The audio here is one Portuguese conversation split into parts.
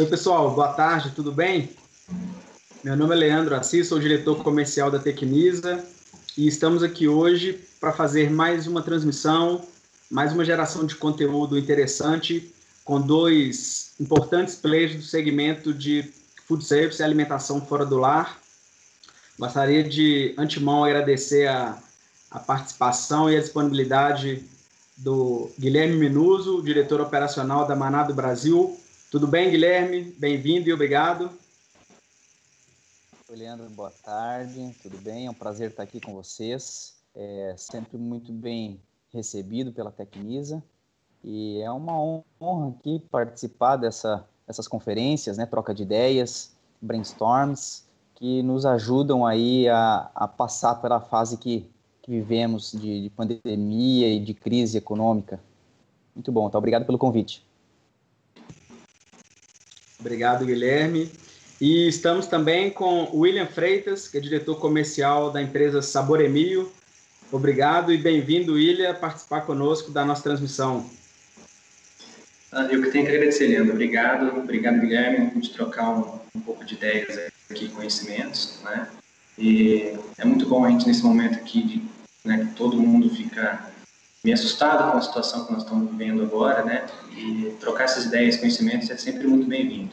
Oi, pessoal. Boa tarde, tudo bem? Meu nome é Leandro Assis, sou diretor comercial da Teknisa e estamos aqui hoje para fazer mais uma transmissão, mais uma geração de conteúdo interessante com dois importantes players do segmento de food service e alimentação fora do lar. Gostaria de, antemão, agradecer a participação e a disponibilidade do Guilherme Minuzzo, diretor operacional da Maná do Brasil. Tudo bem, Guilherme? Bem-vindo e obrigado. Oi, Leandro, boa tarde. Tudo bem? É um prazer estar aqui com vocês. É sempre muito bem recebido pela Teknisa e é uma honra aqui participar dessas conferências, né? Troca de ideias, brainstorms, que nos ajudam aí a passar pela fase que vivemos de pandemia e de crise econômica. Muito bom, tá? Obrigado pelo convite. Obrigado, Guilherme. E estamos também com o William Freitas, que é diretor comercial da empresa Saboremio. Obrigado e bem-vindo, William, a participar conosco da nossa transmissão. Eu que tenho que agradecer, Leandro. Obrigado, Guilherme, por trocar um pouco de ideias aqui, conhecimentos, né? E é muito bom a gente, nesse momento aqui, que todo mundo fica meio assustado com a situação que nós estamos vivendo agora, né? E trocar essas ideias, conhecimentos é sempre muito bem-vindo.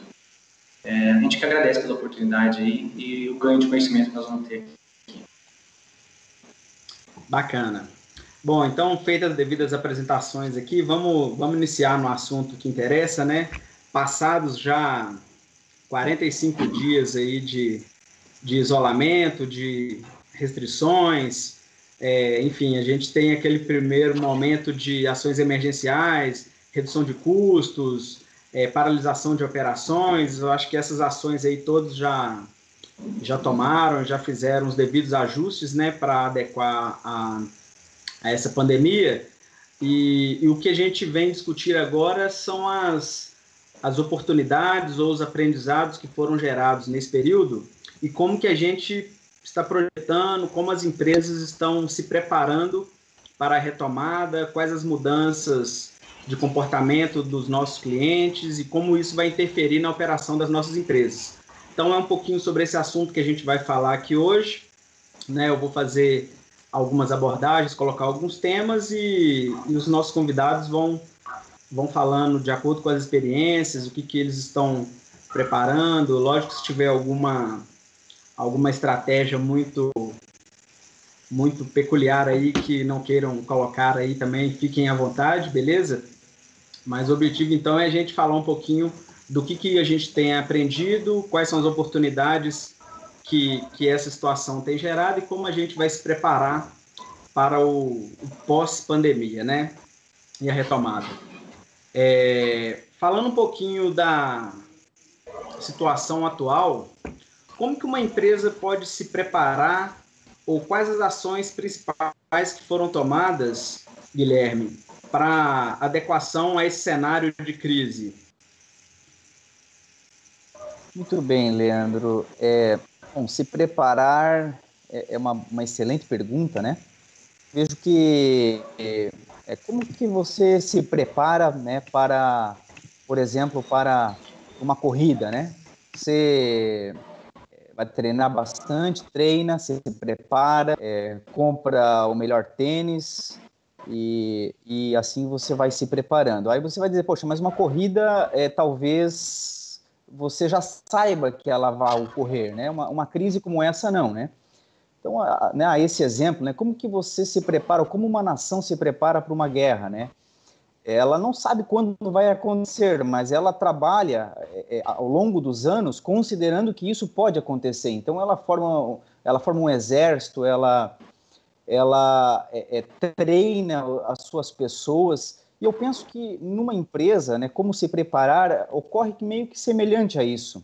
A gente que agradece pela oportunidade aí e o ganho de conhecimento que nós vamos ter aqui. Bacana. Bom, então, feitas as devidas apresentações aqui, vamos iniciar no assunto que interessa, né? Passados já 45 dias aí de isolamento, de restrições, enfim, a gente tem aquele primeiro momento de ações emergenciais, redução de custos, paralisação de operações. Eu acho que essas ações aí todos já tomaram, já fizeram os devidos ajustes, né, para adequar a essa pandemia. E o que a gente vem discutir agora são as oportunidades ou os aprendizados que foram gerados nesse período e como que a gente está projetando, como as empresas estão se preparando para a retomada, quais as mudanças de comportamento dos nossos clientes e como isso vai interferir na operação das nossas empresas. Então, é um pouquinho sobre esse assunto que a gente vai falar aqui hoje, né? Eu vou fazer algumas abordagens, colocar alguns temas e os nossos convidados vão falando de acordo com as experiências, o que eles estão preparando. Lógico, se tiver alguma estratégia muito, muito peculiar aí que não queiram colocar aí também, fiquem à vontade, beleza? Mas o objetivo, então, é a gente falar um pouquinho do que a gente tem aprendido, quais são as oportunidades que essa situação tem gerado e como a gente vai se preparar para o pós-pandemia, né? E a retomada. Falando um pouquinho da situação atual, como que uma empresa pode se preparar ou quais as ações principais que foram tomadas, Guilherme, para adequação a esse cenário de crise? Muito bem, Leandro. Se preparar é uma excelente pergunta, né? Vejo que como que você se prepara, né, para, por exemplo, para uma corrida, né? Você vai treinar bastante, treina, se prepara, compra o melhor tênis e assim você vai se preparando. Aí você vai dizer, poxa, mas uma corrida, talvez você já saiba que ela vai ocorrer, né? Uma crise como essa não, né? Então, esse exemplo, né? Como que você se prepara, ou como uma nação se prepara para uma guerra, né? Ela não sabe quando vai acontecer, mas ela trabalha ao longo dos anos considerando que isso pode acontecer. Então, ela forma um exército, ela treina as suas pessoas. E eu penso que numa empresa, né, como se preparar, ocorre meio que semelhante a isso.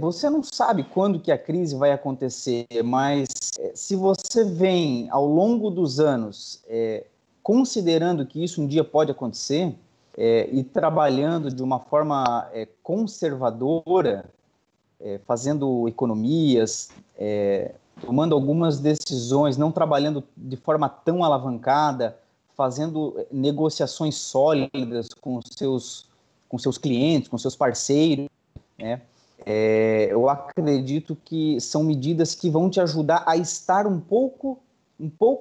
Você não sabe quando que a crise vai acontecer, mas se você vem ao longo dos anos considerando que isso um dia pode acontecer e trabalhando de uma forma conservadora, fazendo economias, tomando algumas decisões, não trabalhando de forma tão alavancada, fazendo negociações sólidas com seus clientes, com seus parceiros, né? Eu acredito que são medidas que vão te ajudar a estar um pouco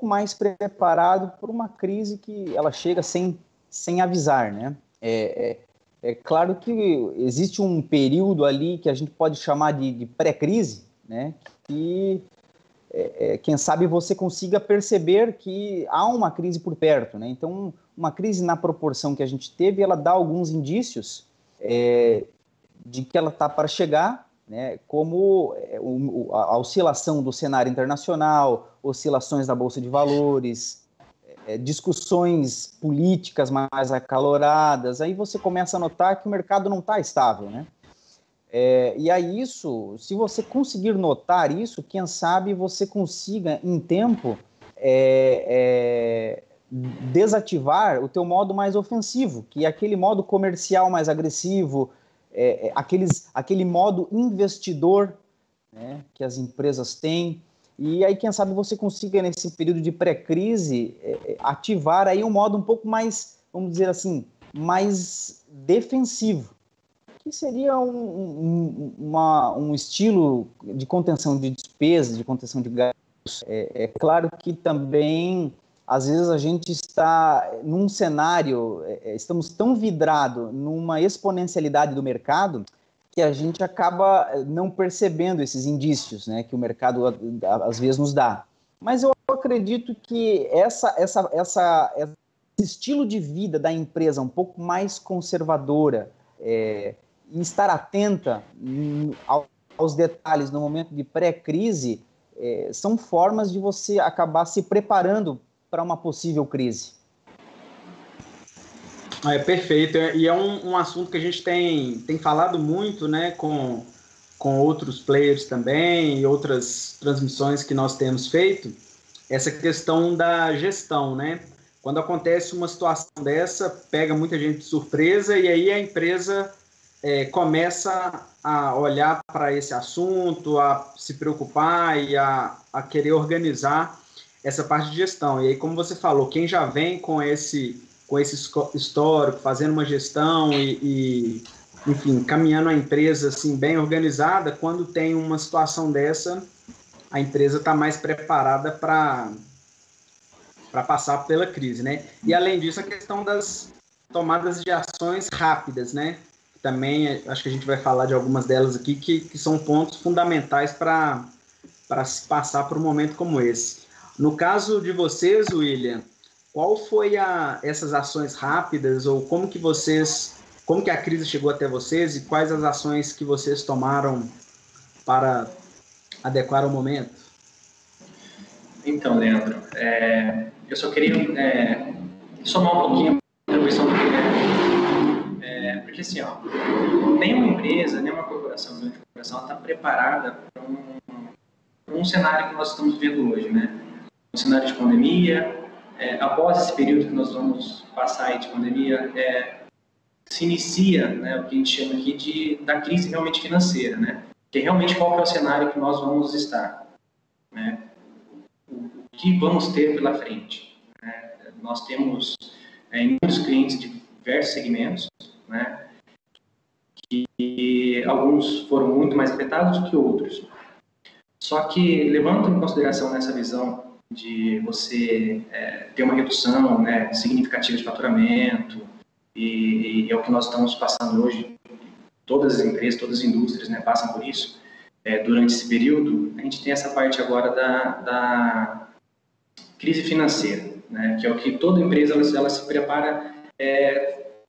mais preparado para uma crise que ela chega sem avisar, né? É claro que existe um período ali que a gente pode chamar de pré-crise, né? Que quem sabe você consiga perceber que há uma crise por perto, né? Então, uma crise na proporção que a gente teve, ela dá alguns indícios de que ela está para chegar, né? Como a oscilação do cenário internacional, oscilações da Bolsa de Valores, discussões políticas mais acaloradas, aí você começa a notar que o mercado não está estável, né? E aí isso, se você conseguir notar isso, quem sabe você consiga, em tempo, desativar o teu modo mais ofensivo, que é aquele modo comercial mais agressivo, aquele modo investidor, né, que as empresas têm. E aí, quem sabe, você consiga, nesse período de pré-crise, ativar aí um modo um pouco mais, vamos dizer assim, mais defensivo, que seria um estilo de contenção de despesas, de contenção de gastos. É claro que também, às vezes, a gente está num cenário, estamos tão vidrados numa exponencialidade do mercado, que a gente acaba não percebendo esses indícios, né, que o mercado às vezes nos dá. Mas eu acredito que esse estilo de vida da empresa um pouco mais conservadora e estar atenta aos detalhes no momento de pré-crise são formas de você acabar se preparando para uma possível crise. Perfeito, e é um assunto que a gente tem falado muito, né, com outros players também e outras transmissões que nós temos feito, essa questão da gestão, né? Quando acontece uma situação dessa, pega muita gente de surpresa e aí a empresa começa a olhar para esse assunto, a se preocupar e a querer organizar essa parte de gestão. E aí, como você falou, quem já vem com esse histórico, fazendo uma gestão e enfim, caminhando a empresa assim, bem organizada, quando tem uma situação dessa, a empresa está mais preparada para passar pela crise, né? E, além disso, a questão das tomadas de ações rápidas, né? Também, acho que a gente vai falar de algumas delas aqui, que são pontos fundamentais para se passar por um momento como esse. No caso de vocês, William, qual foi essas ações rápidas, ou como que a crise chegou até vocês e quais as ações que vocês tomaram para adequar ao momento? Então, Leandro, eu só queria somar um pouquinho a contribuição do Guilherme, porque assim, nenhuma empresa, nenhuma corporação, grande corporação, ela está preparada para um cenário que nós estamos vivendo hoje, né? Um cenário de pandemia. Após esse período que nós vamos passar aí de pandemia, se inicia, né, o que a gente chama aqui da crise realmente financeira, né? Que realmente qual que é o cenário que nós vamos estar, né? O que vamos ter pela frente, né? Nós temos muitos clientes de diversos segmentos, né? Que alguns foram muito mais afetados do que outros. Só que, levando em consideração nessa visão de você ter uma redução, né, significativa de faturamento, e é o que nós estamos passando hoje, todas as empresas, todas as indústrias, né, passam por isso, durante esse período, a gente tem essa parte agora da crise financeira, né, que é o que toda empresa ela se prepara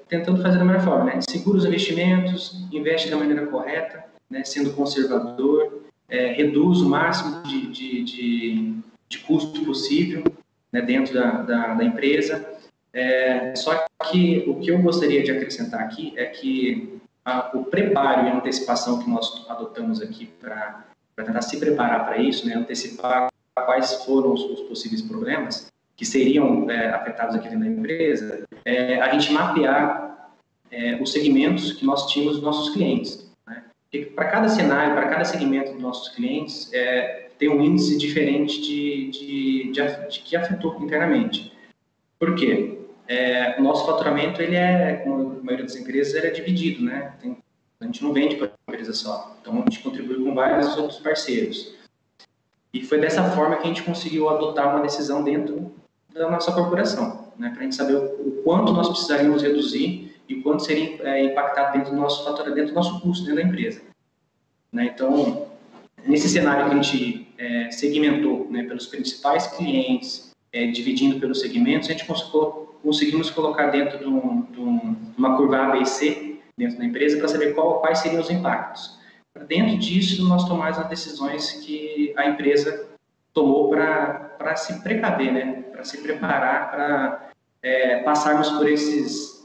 tentando fazer da melhor forma, né, segura os investimentos, investe da maneira correta, né, sendo conservador, reduz o máximo de custo possível, né, dentro da empresa. Só que o que eu gostaria de acrescentar aqui é que o preparo e a antecipação que nós adotamos aqui para tentar se preparar para isso, né, antecipar quais foram os possíveis problemas que seriam afetados aqui dentro da empresa, a gente mapear os segmentos que nós tínhamos dos nossos clientes, né? Para cada cenário, para cada segmento dos nossos clientes, tem um índice diferente de que afetou internamente. Por quê? O nosso faturamento, ele como a maioria das empresas, ele é dividido, né? Tem A gente não vende para a organização. Então, a gente contribui com vários outros parceiros. E foi dessa forma que a gente conseguiu adotar uma decisão dentro da nossa corporação, né? Para a gente saber o quanto nós precisaríamos reduzir e o quanto seria impactado dentro do nosso faturamento, dentro do nosso custo, dentro da empresa. Né? Então, nesse cenário que a gente segmentou, né, pelos principais clientes, dividindo pelos segmentos, a gente conseguimos colocar dentro de uma curva ABC dentro da empresa para saber quais seriam os impactos. Dentro disso, nós tomamos as decisões que a empresa tomou para se precaver, né? Para se preparar, para passarmos por esses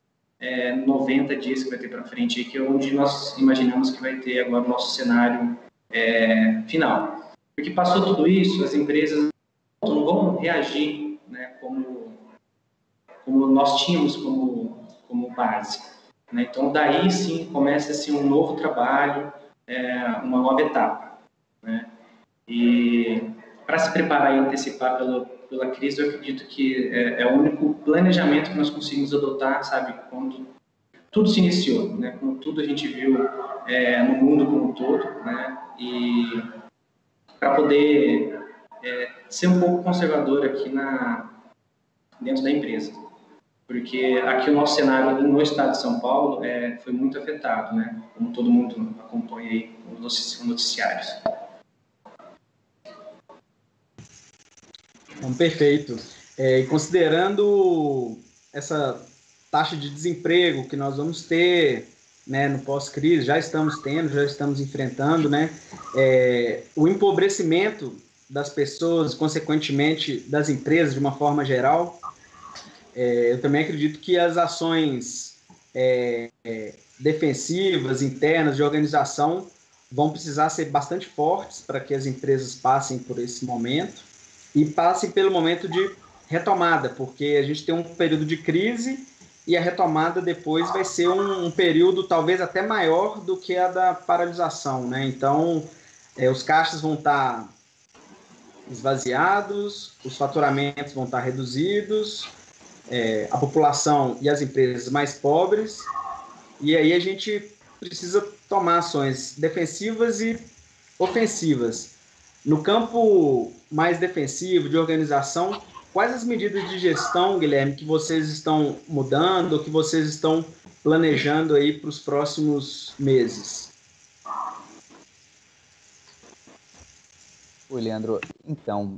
90 dias que vai ter para frente, que é onde nós imaginamos que vai ter agora o nosso cenário final. Porque passou tudo isso, as empresas não vão reagir, né, como nós tínhamos como base. Né? Então, daí sim, começa assim, um novo trabalho, uma nova etapa. Né? E para se preparar e antecipar pela crise, eu acredito que é o único planejamento que nós conseguimos adotar, sabe? Quando tudo se iniciou, né? Quando tudo a gente viu no mundo como um todo, né? E para poder ser um pouco conservador aqui dentro da empresa. Porque aqui o nosso cenário no estado de São Paulo foi muito afetado, né? Como todo mundo acompanha aí nos noticiários. Então, perfeito. Considerando essa taxa de desemprego que nós vamos ter, né, no pós-crise, já estamos enfrentando, né, o empobrecimento das pessoas, consequentemente das empresas de uma forma geral, eu também acredito que as ações defensivas, internas, de organização, vão precisar ser bastante fortes para que as empresas passem por esse momento e passem pelo momento de retomada, porque a gente tem um período de crise e a retomada depois vai ser um período talvez até maior do que a da paralisação, né? Então, os caixas vão estar esvaziados, os faturamentos vão estar reduzidos, a população e as empresas mais pobres, e aí a gente precisa tomar ações defensivas e ofensivas. No campo mais defensivo, de organização, quais as medidas de gestão, Guilherme, que vocês estão mudando ou que vocês estão planejando aí para os próximos meses? Oi, Leandro. Então,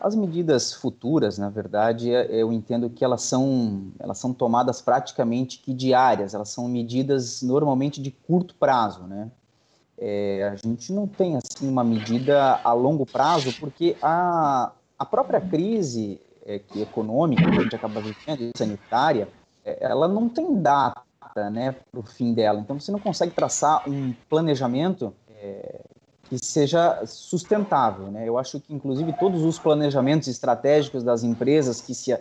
as medidas futuras, na verdade, eu entendo que elas são tomadas praticamente que diárias, elas são medidas normalmente de curto prazo, né? A gente não tem assim uma medida a longo prazo, porque a própria crise econômica que a gente acaba vivendo, sanitária, ela não tem data, né, para o fim dela. Então você não consegue traçar um planejamento que seja sustentável, né? Eu acho que inclusive todos os planejamentos estratégicos das empresas que se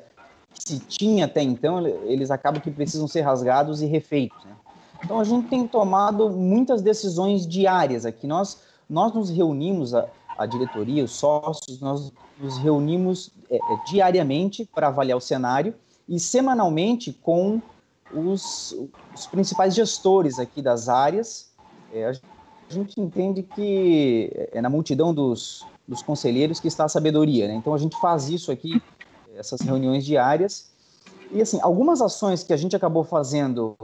tinha até então, eles acabam que precisam ser rasgados e refeitos, né? Então, a gente tem tomado muitas decisões diárias aqui. Nós nos reunimos, a diretoria, os sócios, nós nos reunimos diariamente para avaliar o cenário e semanalmente com os principais gestores aqui das áreas. A gente entende que é na multidão dos conselheiros que está a sabedoria, né? Então, a gente faz isso aqui, essas reuniões diárias. E, assim, algumas ações que a gente acabou fazendo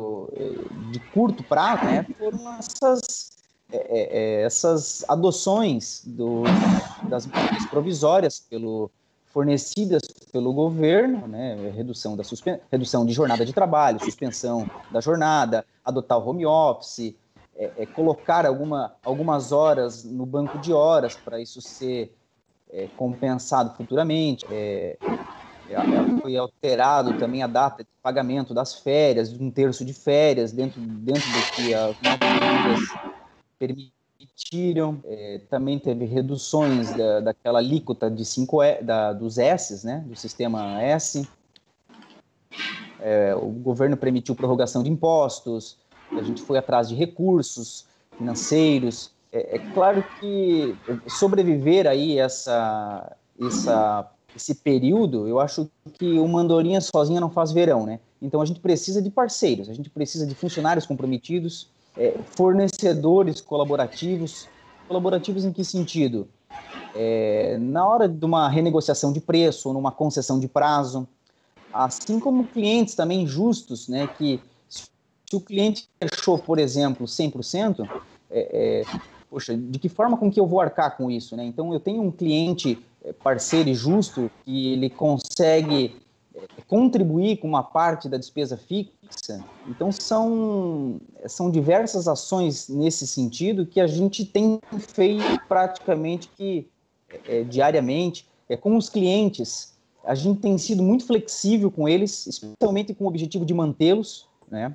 de curto prazo, né, foram essas adoções das medidas provisórias fornecidas pelo governo, né, redução de jornada de trabalho, suspensão da jornada, adotar o home office, colocar algumas horas no banco de horas para isso ser compensado futuramente, foi alterado também a data de pagamento das férias, um terço de férias, dentro do que as medidas permitiram. Também teve reduções daquela alíquota de 5% dos S's, né, do sistema S. O governo permitiu prorrogação de impostos, a gente foi atrás de recursos financeiros. É claro que sobreviver aí essa esse período, eu acho que uma andorinha sozinha não faz verão, né? Então a gente precisa de parceiros, a gente precisa de funcionários comprometidos, fornecedores colaborativos. Colaborativos em que sentido? Na hora de uma renegociação de preço, numa concessão de prazo, assim como clientes também justos, né, que se o cliente fechou, por exemplo, 100%, poxa, de que forma com que eu vou arcar com isso, né? Então, eu tenho um cliente parceiro e justo que ele consegue contribuir com uma parte da despesa fixa. Então, são diversas ações nesse sentido que a gente tem feito praticamente que, diariamente. Com os clientes, a gente tem sido muito flexível com eles, especialmente com o objetivo de mantê-los, né?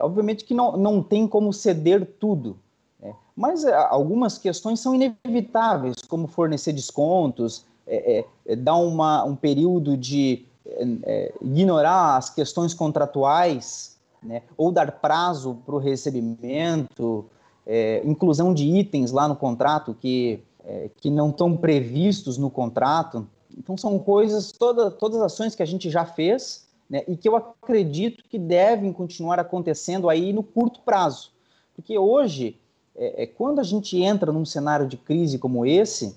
Obviamente que não tem como ceder tudo, né? Mas algumas questões são inevitáveis, como fornecer descontos, dar um período de ignorar as questões contratuais, né? Ou dar prazo para o recebimento, inclusão de itens lá no contrato que não estão previstos no contrato. Então são coisas, todas as ações que a gente já fez, né, e que eu acredito que devem continuar acontecendo aí no curto prazo. Porque hoje, quando a gente entra num cenário de crise como esse,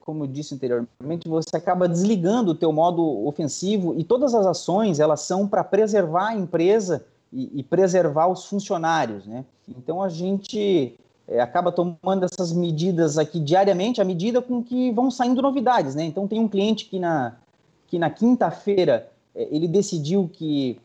como eu disse anteriormente, você acaba desligando o teu modo ofensivo e todas as ações elas são para preservar a empresa e preservar os funcionários, né? Então a gente acaba tomando essas medidas aqui diariamente à medida com que vão saindo novidades, né? Então tem um cliente que na quinta-feira ele decidiu que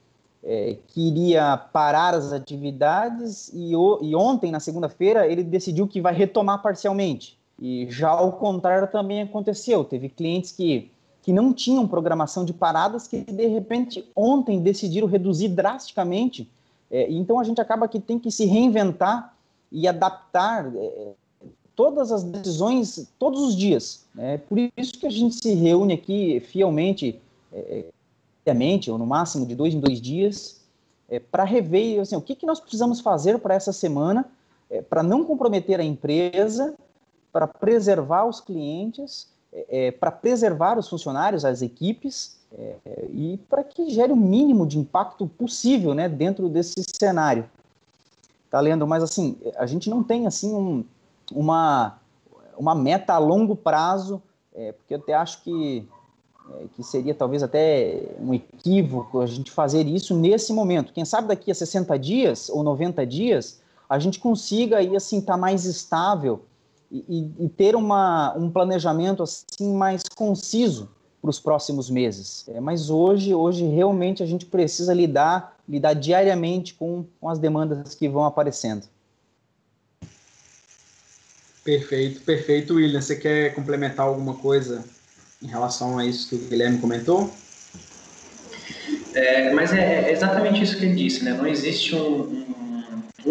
iria parar as atividades e ontem, na segunda-feira, ele decidiu que vai retomar parcialmente. E já o contrário também aconteceu. Teve clientes que não tinham programação de paradas que, de repente, ontem decidiram reduzir drasticamente. Então, a gente acaba que tem que se reinventar e adaptar todas as decisões, todos os dias. É por isso que a gente se reúne aqui fielmente, ou no máximo de 2 em 2 dias, para rever assim, o que nós precisamos fazer para essa semana, para não comprometer a empresa, para preservar os clientes, para preservar os funcionários, as equipes, e para que gere o mínimo de impacto possível, né, dentro desse cenário. Tá, Leandro? Mas assim, a gente não tem assim uma meta a longo prazo, porque eu até acho que seria talvez até um equívoco a gente fazer isso nesse momento. Quem sabe daqui a 60 dias ou 90 dias a gente consiga aí assim estar mais estável e ter um planejamento assim mais conciso para os próximos meses. Mas hoje realmente a gente precisa lidar diariamente com as demandas que vão aparecendo. Perfeito, perfeito, William. Você quer complementar alguma coisa em relação a isso que o Guilherme comentou? Mas é exatamente isso que ele disse, né? Não existe um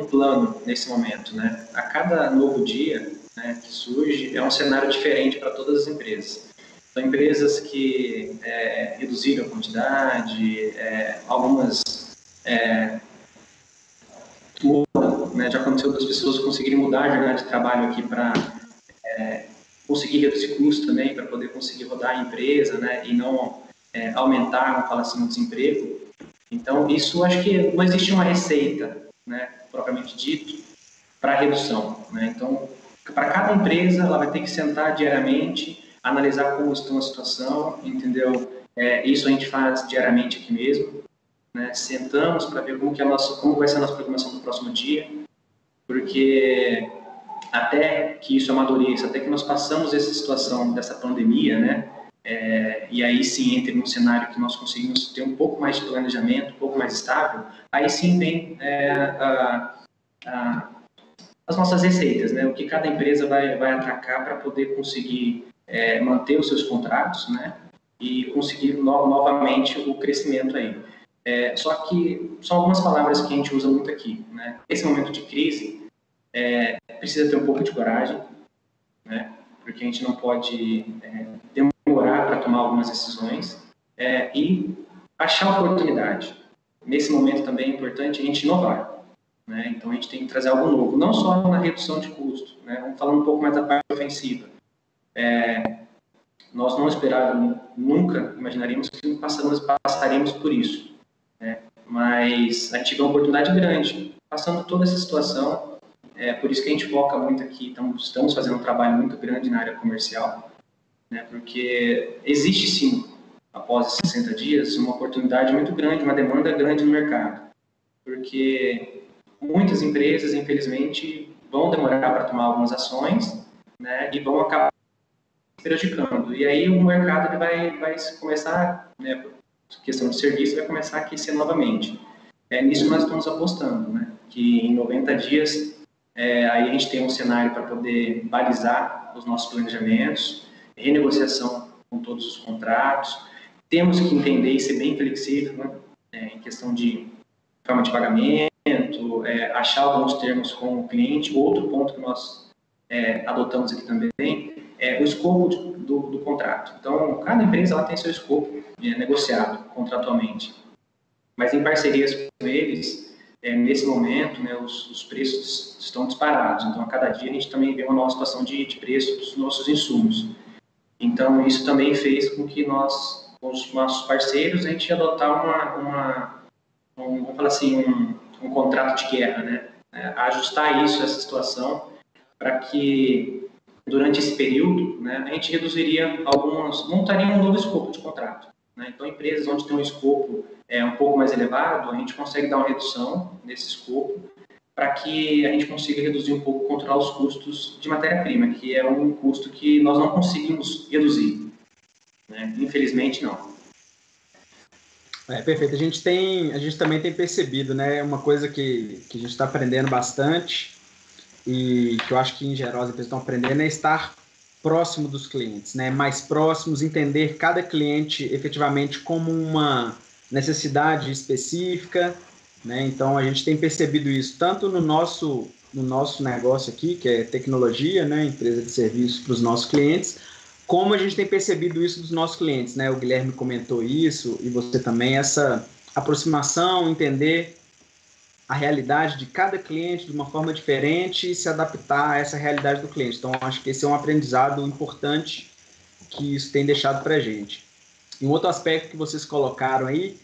plano nesse momento, né? A cada novo dia, né, que surge, é um cenário diferente para todas as empresas. São empresas que reduziram a quantidade, algumas... né, já aconteceu das pessoas conseguirem mudar a jornada de trabalho aqui para conseguir reduzir custos também, para poder conseguir rodar a empresa, né, e não aumentar, vamos falar assim, o desemprego. Então, isso acho que não existe uma receita, né, propriamente dito, para redução, né? Então, para cada empresa, ela vai ter que sentar diariamente, analisar como está a situação, entendeu? Isso a gente faz diariamente aqui mesmo, né? Sentamos para ver como vai ser a nossa programação do próximo dia, porque até que isso amadureça, até que nós passamos essa situação dessa pandemia, né? E aí sim entra num cenário que nós conseguimos ter um pouco mais de planejamento, um pouco mais estável, aí sim vem as nossas receitas, né? O que cada empresa vai atacar para poder conseguir manter os seus contratos, né? E conseguir novamente o crescimento aí. Só que são algumas palavras que a gente usa muito aqui, né? Esse momento de crise precisa ter um pouco de coragem, né? Porque a gente não pode demorar para tomar algumas decisões e achar oportunidade. Nesse momento também é importante a gente inovar, né? Então a gente tem que trazer algo novo, não só na redução de custo, né? Vamos falar um pouco mais da parte ofensiva. Nós não esperávamos, nunca imaginaríamos que passaríamos por isso, né? Mas a gente tive uma oportunidade grande, passando toda essa situação, é por isso que a gente foca muito aqui, então, estamos fazendo um trabalho muito grande na área comercial, né? Porque existe sim, após 60 dias, uma oportunidade muito grande, uma demanda grande no mercado, porque muitas empresas, infelizmente, vão demorar para tomar algumas ações, né? E vão acabar prejudicando. E aí o mercado ele vai começar, né, questão de serviço, vai começar a aquecer novamente. É nisso que nós estamos apostando, né? Que em 90 dias aí a gente tem um cenário para poder balizar os nossos planejamentos, renegociação com todos os contratos. Temos que entender e ser bem flexível, né? Em questão de forma de pagamento, achar alguns termos com o cliente. Outro ponto que nós adotamos aqui também é o escopo do contrato. Então, cada empresa ela tem seu escopo negociado contratualmente. Mas em parcerias com eles, nesse momento, né, os preços estão disparados. Então, a cada dia a gente também vê uma nova situação de preço dos nossos insumos. Então, isso também fez com que nós, com os nossos parceiros, a gente adotar vamos falar assim, um contrato de guerra, né? Ajustar isso, essa situação, para que durante esse período, né, a gente reduziria montaria um novo escopo de contrato, né? Então, empresas onde tem um escopo um pouco mais elevado, a gente consegue dar uma redução nesse escopo para que a gente consiga reduzir um pouco, controlar os custos de matéria-prima, que é um custo que nós não conseguimos reduzir, né? Infelizmente, não. Perfeito. A gente também tem percebido, né, uma coisa que a gente está aprendendo bastante, e que eu acho que em geral as empresas estão aprendendo, é estar próximo dos clientes, né? Mais próximos, entender cada cliente efetivamente como uma necessidade específica, né? Então, a gente tem percebido isso tanto no nosso negócio aqui, que é tecnologia, né? Empresa de serviços para os nossos clientes, como a gente tem percebido isso dos nossos clientes, né? O Guilherme comentou isso, e você também, essa aproximação, entender a realidade de cada cliente de uma forma diferente e se adaptar a essa realidade do cliente. Então, acho que esse é um aprendizado importante que isso tem deixado para a gente. E um outro aspecto que vocês colocaram aí,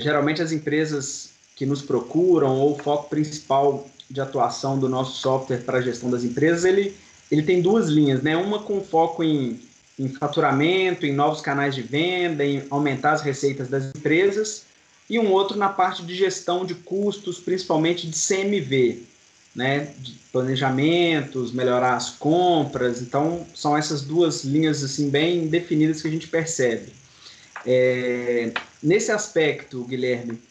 geralmente as empresas que nos procuram, ou o foco principal de atuação do nosso software para a gestão das empresas, ele tem duas linhas, né? Uma com foco em faturamento, em novos canais de venda, em aumentar as receitas das empresas, e um outro na parte de gestão de custos, principalmente de CMV, né? De planejamentos, melhorar as compras. Então, são essas duas linhas assim, bem definidas que a gente percebe. Nesse aspecto, Guilherme,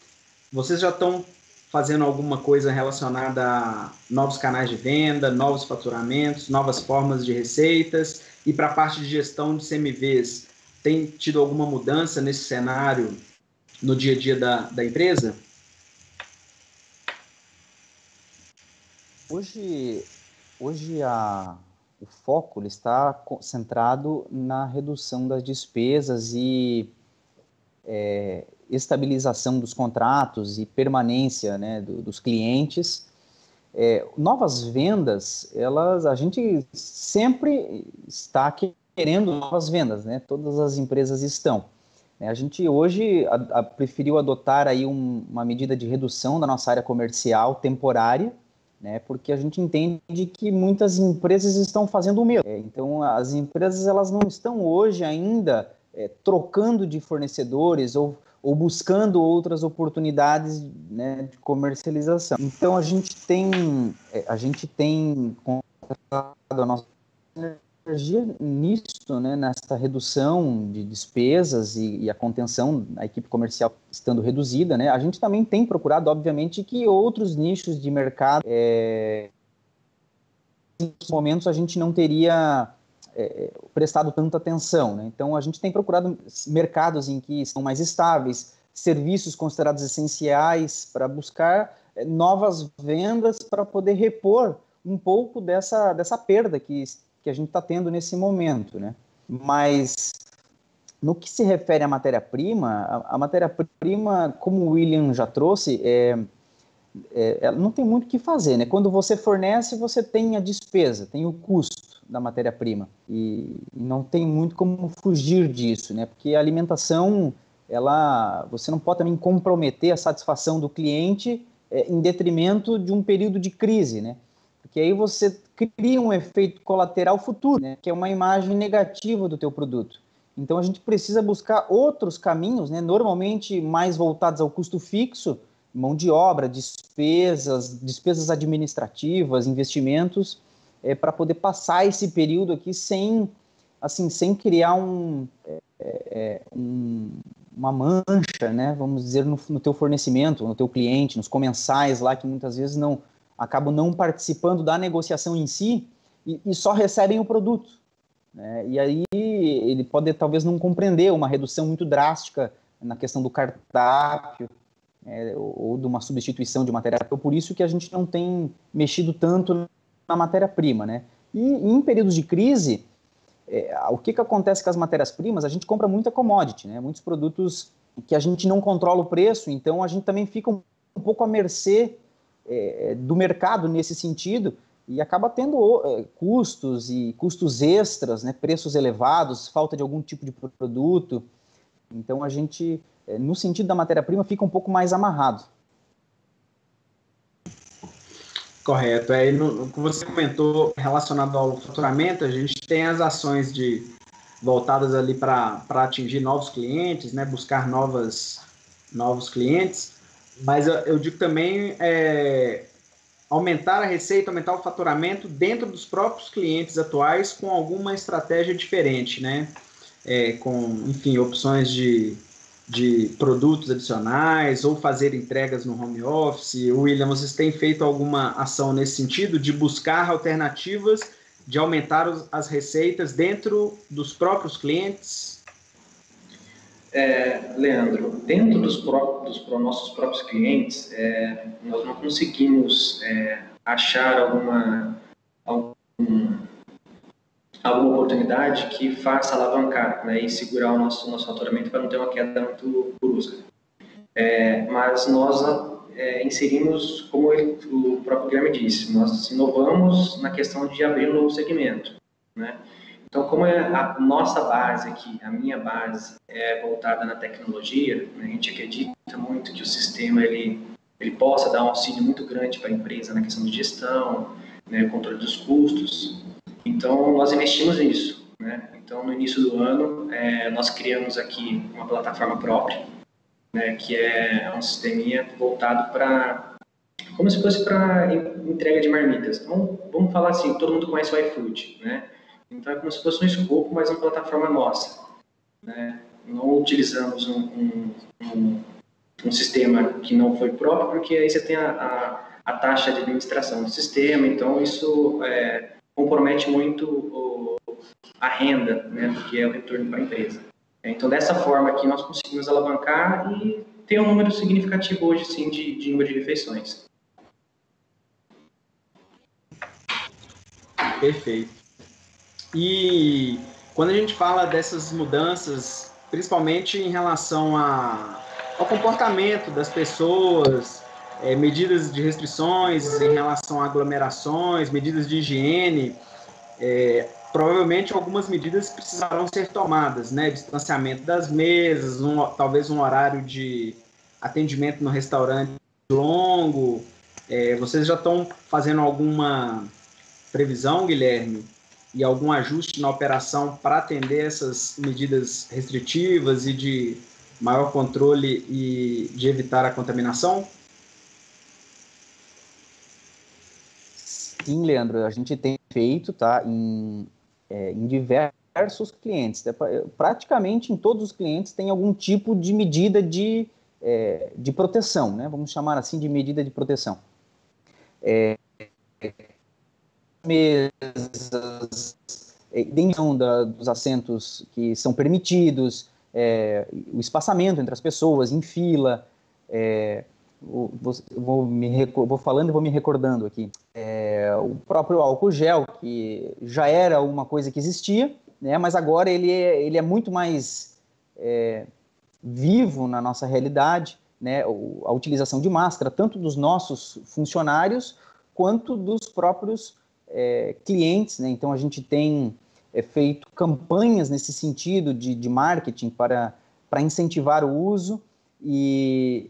vocês já estão fazendo alguma coisa relacionada a novos canais de venda, novos faturamentos, novas formas de receitas, e para a parte de gestão de CMVs, tem tido alguma mudança nesse cenário no dia a dia da empresa? Hoje o foco ele está concentrado na redução das despesas e estabilização dos contratos e permanência, né, dos clientes. Novas vendas, a gente sempre está querendo novas vendas, né? Todas as empresas estão. A gente hoje preferiu adotar aí uma medida de redução da nossa área comercial temporária, né, porque a gente entende que muitas empresas estão fazendo o mesmo. Então, as empresas elas não estão hoje ainda trocando de fornecedores ou buscando outras oportunidades, né, de comercialização. Então, a gente tem contratado a nossa energia nisso, né, nessa redução de despesas e a contenção, a equipe comercial estando reduzida, né, a gente também tem procurado, obviamente, que outros nichos de mercado, em momentos a gente não teria prestado tanta atenção, né? Então a gente tem procurado mercados em que estão mais estáveis, serviços considerados essenciais, para buscar novas vendas para poder repor um pouco dessa perda que a gente está tendo nesse momento, né? Mas no que se refere à matéria-prima, a matéria-prima, como o William já trouxe, ela não tem muito o que fazer, né? Quando você fornece, você tem a despesa, tem o custo, da matéria-prima. E não tem muito como fugir disso, né? Porque a alimentação, você não pode também comprometer a satisfação do cliente em detrimento de um período de crise, né? Porque aí você cria um efeito colateral futuro, né? Que é uma imagem negativa do teu produto. Então a gente precisa buscar outros caminhos, né? Normalmente mais voltados ao custo fixo, mão de obra, despesas administrativas, investimentos, para poder passar esse período aqui sem criar uma mancha, né? Vamos dizer, no teu fornecimento, no teu cliente, nos comensais lá, que muitas vezes acabam não participando da negociação em si e só recebem o produto, né? E aí ele pode talvez não compreender uma redução muito drástica na questão do cardápio, ou de uma substituição de matéria-prima. Por isso que a gente não tem mexido tanto na matéria-prima, né? E em períodos de crise, o que acontece com as matérias-primas? A gente compra muita commodity, né? Muitos produtos que a gente não controla o preço, então a gente também fica um pouco à mercê do mercado nesse sentido e acaba tendo custos e custos extras, né? Preços elevados, falta de algum tipo de produto. Então a gente, no sentido da matéria-prima, fica um pouco mais amarrado. Correto. Aí, no que você comentou relacionado ao faturamento, a gente tem as ações voltadas ali para atingir novos clientes, né? Buscar novos clientes, mas eu digo também aumentar a receita, aumentar o faturamento dentro dos próprios clientes atuais com alguma estratégia diferente, né? Com opções de produtos adicionais ou fazer entregas no home office. William, vocês têm feito alguma ação nesse sentido de buscar alternativas, de aumentar as receitas dentro dos próprios clientes? Leandro, dentro dos nossos próprios clientes, nós não conseguimos achar alguma oportunidade que faça alavancar, né, e segurar o nosso faturamento para não ter uma queda muito brusca. Mas nós inserimos, como o próprio Guilherme disse, nós inovamos na questão de abrir um novo segmento, né? Então, como a nossa base aqui, a minha base, é voltada na tecnologia, né, a gente acredita muito que o sistema ele possa dar um auxílio muito grande para a empresa na questão de gestão, né, controle dos custos. Então, nós investimos nisso, né? Então, no início do ano, nós criamos aqui uma plataforma própria, né, que é um sisteminha voltado para, como se fosse para entrega de marmitas. Então, vamos falar assim, todo mundo conhece o iFood, né? Então, é como se fosse um escopo, mas uma plataforma nossa, né? Não utilizamos um sistema que não foi próprio, porque aí você tem a taxa de administração do sistema, então isso compromete muito a renda, né, que é o retorno para a empresa. Então, dessa forma aqui, nós conseguimos alavancar e ter um número significativo hoje, sim, de número de refeições. Perfeito. E quando a gente fala dessas mudanças, principalmente em relação ao comportamento das pessoas, medidas de restrições em relação a aglomerações, medidas de higiene, provavelmente algumas medidas precisarão ser tomadas, né? Distanciamento das mesas, talvez um horário de atendimento no restaurante longo. Vocês já estão fazendo alguma previsão, Guilherme, e algum ajuste na operação para atender essas medidas restritivas e de maior controle e de evitar a contaminação? Sim, Leandro, a gente tem feito, tá, em diversos clientes, praticamente em todos os clientes tem algum tipo de medida de proteção, né? Vamos chamar assim de medida de proteção. Mesas, dentro dos assentos que são permitidos, o espaçamento entre as pessoas, em fila, vou falando e vou me recordando aqui. O próprio álcool gel, que já era uma coisa que existia, né, mas agora ele é muito mais vivo na nossa realidade, né, a utilização de máscara, tanto dos nossos funcionários quanto dos próprios clientes, né? Então a gente tem feito campanhas nesse sentido de marketing para incentivar o uso e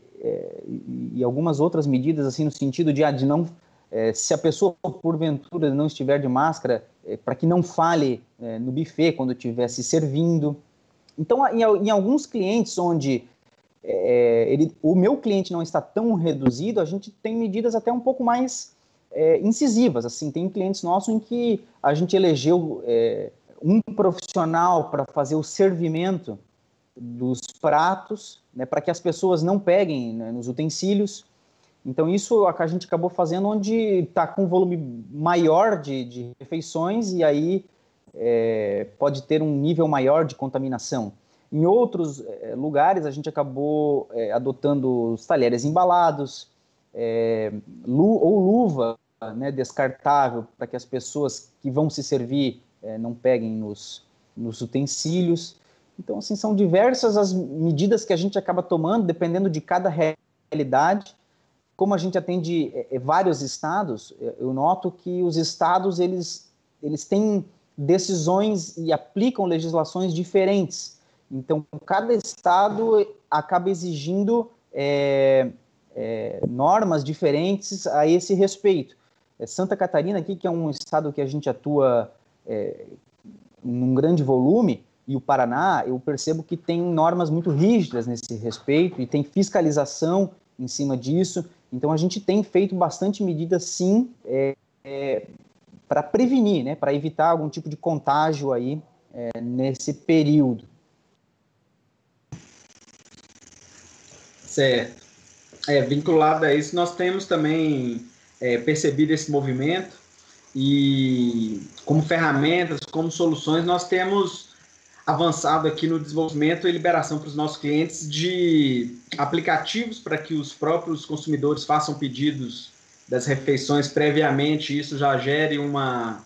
algumas outras medidas assim no sentido de não, se a pessoa porventura não estiver de máscara, para que não fale no buffet quando estiver se servindo. Então, em alguns clientes onde o meu cliente não está tão reduzido, a gente tem medidas até um pouco mais incisivas. Assim, tem clientes nossos em que a gente elegeu um profissional para fazer o servimento dos pratos, né, para que as pessoas não peguem, né, nos utensílios. Então, isso a gente acabou fazendo onde está com um volume maior de refeições e aí pode ter um nível maior de contaminação. Em outros lugares, a gente acabou adotando os talheres embalados ou luva, né, descartável, para que as pessoas que vão se servir não peguem nos utensílios. Então, assim, são diversas as medidas que a gente acaba tomando, dependendo de cada realidade. Como a gente atende vários estados, eu noto que os estados eles têm decisões e aplicam legislações diferentes. Então, cada estado acaba exigindo normas diferentes a esse respeito. Santa Catarina, aqui, que é um estado que a gente atua num grande volume, e o Paraná, eu percebo que tem normas muito rígidas nesse respeito e tem fiscalização em cima disso. Então, a gente tem feito bastante medida, sim, para prevenir, né, para evitar algum tipo de contágio aí, nesse período. Certo. Vinculado a isso, nós temos também percebido esse movimento e, como ferramentas, como soluções, nós temos avançado aqui no desenvolvimento e liberação para os nossos clientes de aplicativos para que os próprios consumidores façam pedidos das refeições previamente. Isso já gere uma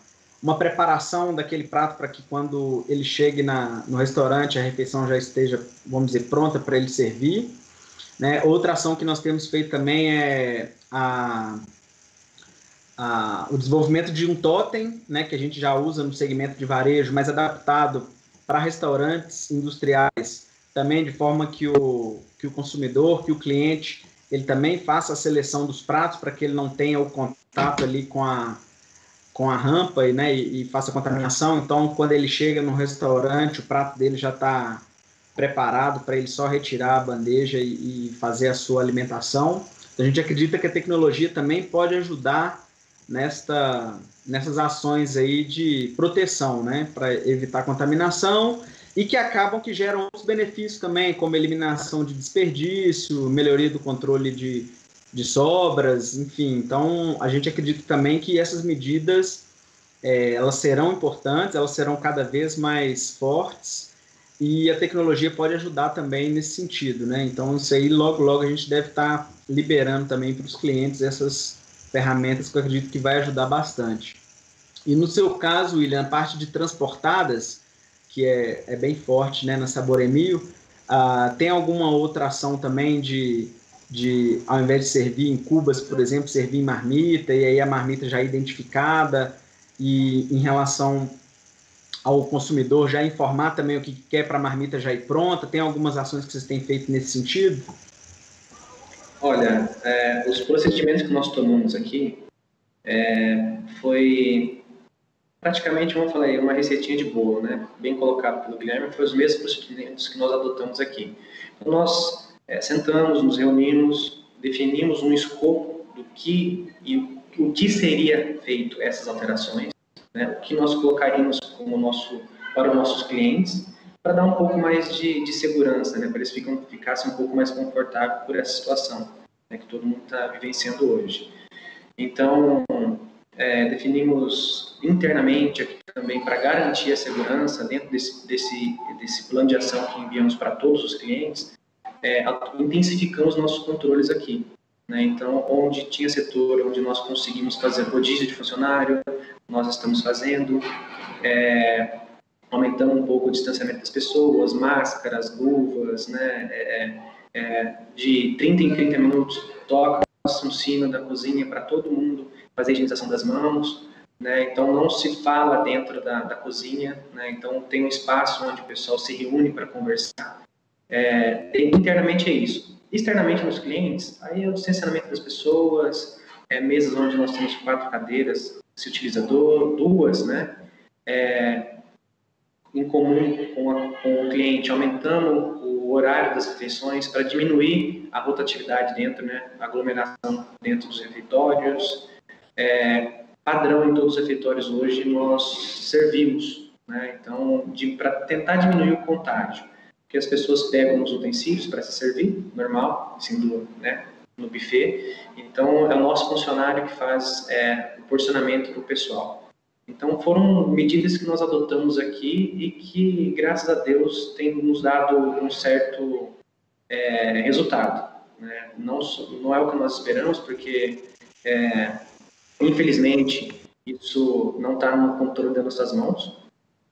preparação daquele prato para que, quando ele chegue no restaurante, a refeição já esteja, vamos dizer, pronta para ele servir, né? Outra ação que nós temos feito também é o desenvolvimento de um totem, né, que a gente já usa no segmento de varejo, mas adaptado para restaurantes industriais, também de forma que o consumidor, que o cliente, ele também faça a seleção dos pratos para que ele não tenha o contato ali com a rampa e, né, e faça a contaminação. Então, quando ele chega no restaurante, o prato dele já está preparado para ele só retirar a bandeja e fazer a sua alimentação. Então, a gente acredita que a tecnologia também pode ajudar nessas ações aí de proteção, né, para evitar contaminação, e que acabam que geram outros benefícios também, como eliminação de desperdício, melhoria do controle de sobras, enfim. Então, a gente acredita também que essas medidas, elas serão importantes, elas serão cada vez mais fortes, e a tecnologia pode ajudar também nesse sentido, né? Então, isso aí, logo, logo, a gente deve estar liberando também para os clientes essas ferramentas que eu acredito que vai ajudar bastante. E no seu caso, William, a parte de transportadas, que é bem forte, né, na Saboremio, tem alguma outra ação também de, ao invés de servir em cubas, por exemplo, servir em marmita, e aí a marmita já identificada, e em relação ao consumidor já informar também o que quer para a marmita já ir pronta? Tem algumas ações que vocês têm feito nesse sentido? Olha, os procedimentos que nós tomamos aqui foi praticamente, vamos falar aí, uma receitinha de bolo, né? Bem colocado pelo Guilherme, foi os mesmos procedimentos que nós adotamos aqui. Então, nós sentamos, nos reunimos, definimos um escopo do que e o que seria feito essas alterações, né? O que nós colocaríamos para os nossos clientes, para dar um pouco mais de segurança, né, para eles ficassem um pouco mais confortáveis por essa situação, né, que todo mundo está vivenciando hoje. Então, definimos internamente aqui também, para garantir a segurança dentro desse plano de ação que enviamos para todos os clientes, intensificamos nossos controles aqui, né? Então, onde tinha setor, onde nós conseguimos fazer rodízio de funcionário, nós estamos fazendo, aumentando um pouco o distanciamento das pessoas, máscaras, luvas, né, de 30 em 30 minutos, toca, passa um sino da cozinha para todo mundo, fazer a higienização das mãos, né? Então não se fala dentro da cozinha, né? Então tem um espaço onde o pessoal se reúne para conversar. Internamente é isso. Externamente nos clientes, aí é o distanciamento das pessoas, mesas onde nós temos 4 cadeiras, se utiliza 2, né? Em comum com o cliente, aumentando o horário das refeições para diminuir a rotatividade dentro, né? A aglomeração dentro dos refeitórios. Padrão em todos os refeitórios hoje nós servimos, né? Então, para tentar diminuir o contágio, porque as pessoas pegam os utensílios para se servir, normal, assim, né? No buffet. Então, é o nosso funcionário que faz o porcionamento para o pessoal. Então, foram medidas que nós adotamos aqui e que, graças a Deus, tem nos dado um certo resultado, né? Não é o que nós esperamos, porque, infelizmente, isso não está no controle das nossas mãos,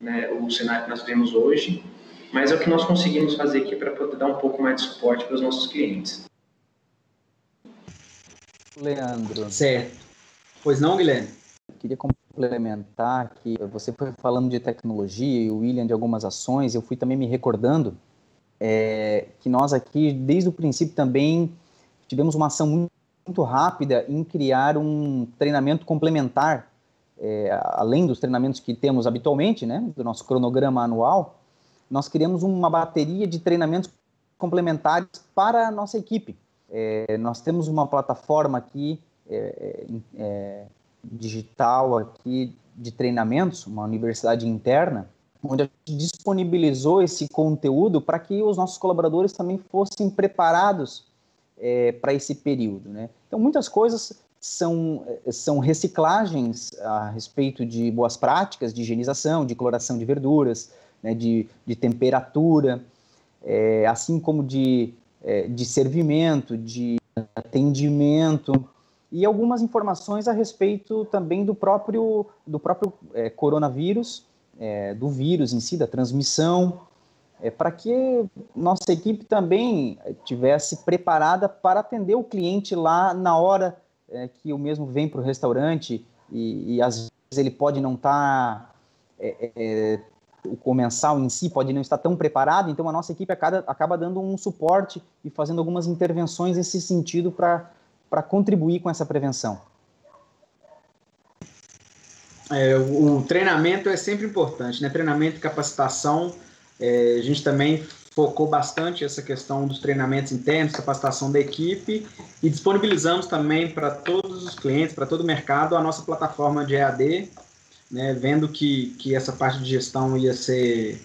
né? O cenário que nós vemos hoje, mas é o que nós conseguimos fazer aqui para poder dar um pouco mais de suporte para os nossos clientes. Leandro. Certo. Pois não, Guilherme? Eu queria complementar que você foi falando de tecnologia e o William de algumas ações. Eu fui também me recordando que nós aqui, desde o princípio também, tivemos uma ação muito rápida em criar um treinamento complementar, além dos treinamentos que temos habitualmente, né, do nosso cronograma anual. Nós criamos uma bateria de treinamentos complementares para a nossa equipe. Nós temos uma plataforma aqui, digital aqui de treinamentos, uma universidade interna, onde a gente disponibilizou esse conteúdo para que os nossos colaboradores também fossem preparados para esse período, né? Então, muitas coisas são reciclagens a respeito de boas práticas, de higienização, de cloração de verduras, né, de temperatura, assim como de servimento, de atendimento, e algumas informações a respeito também do próprio coronavírus, do vírus em si, da transmissão, para que nossa equipe também tivesse preparada para atender o cliente lá na hora que o mesmo vem para o restaurante e às vezes ele pode não estar... o comensal em si pode não estar tão preparado, então a nossa equipe acaba dando um suporte e fazendo algumas intervenções nesse sentido para contribuir com essa prevenção. O treinamento é sempre importante, né? Treinamento e capacitação, a gente também focou bastante essa questão dos treinamentos internos, capacitação da equipe, e disponibilizamos também para todos os clientes, para todo o mercado, a nossa plataforma de EAD, né, vendo que essa parte de gestão ia ser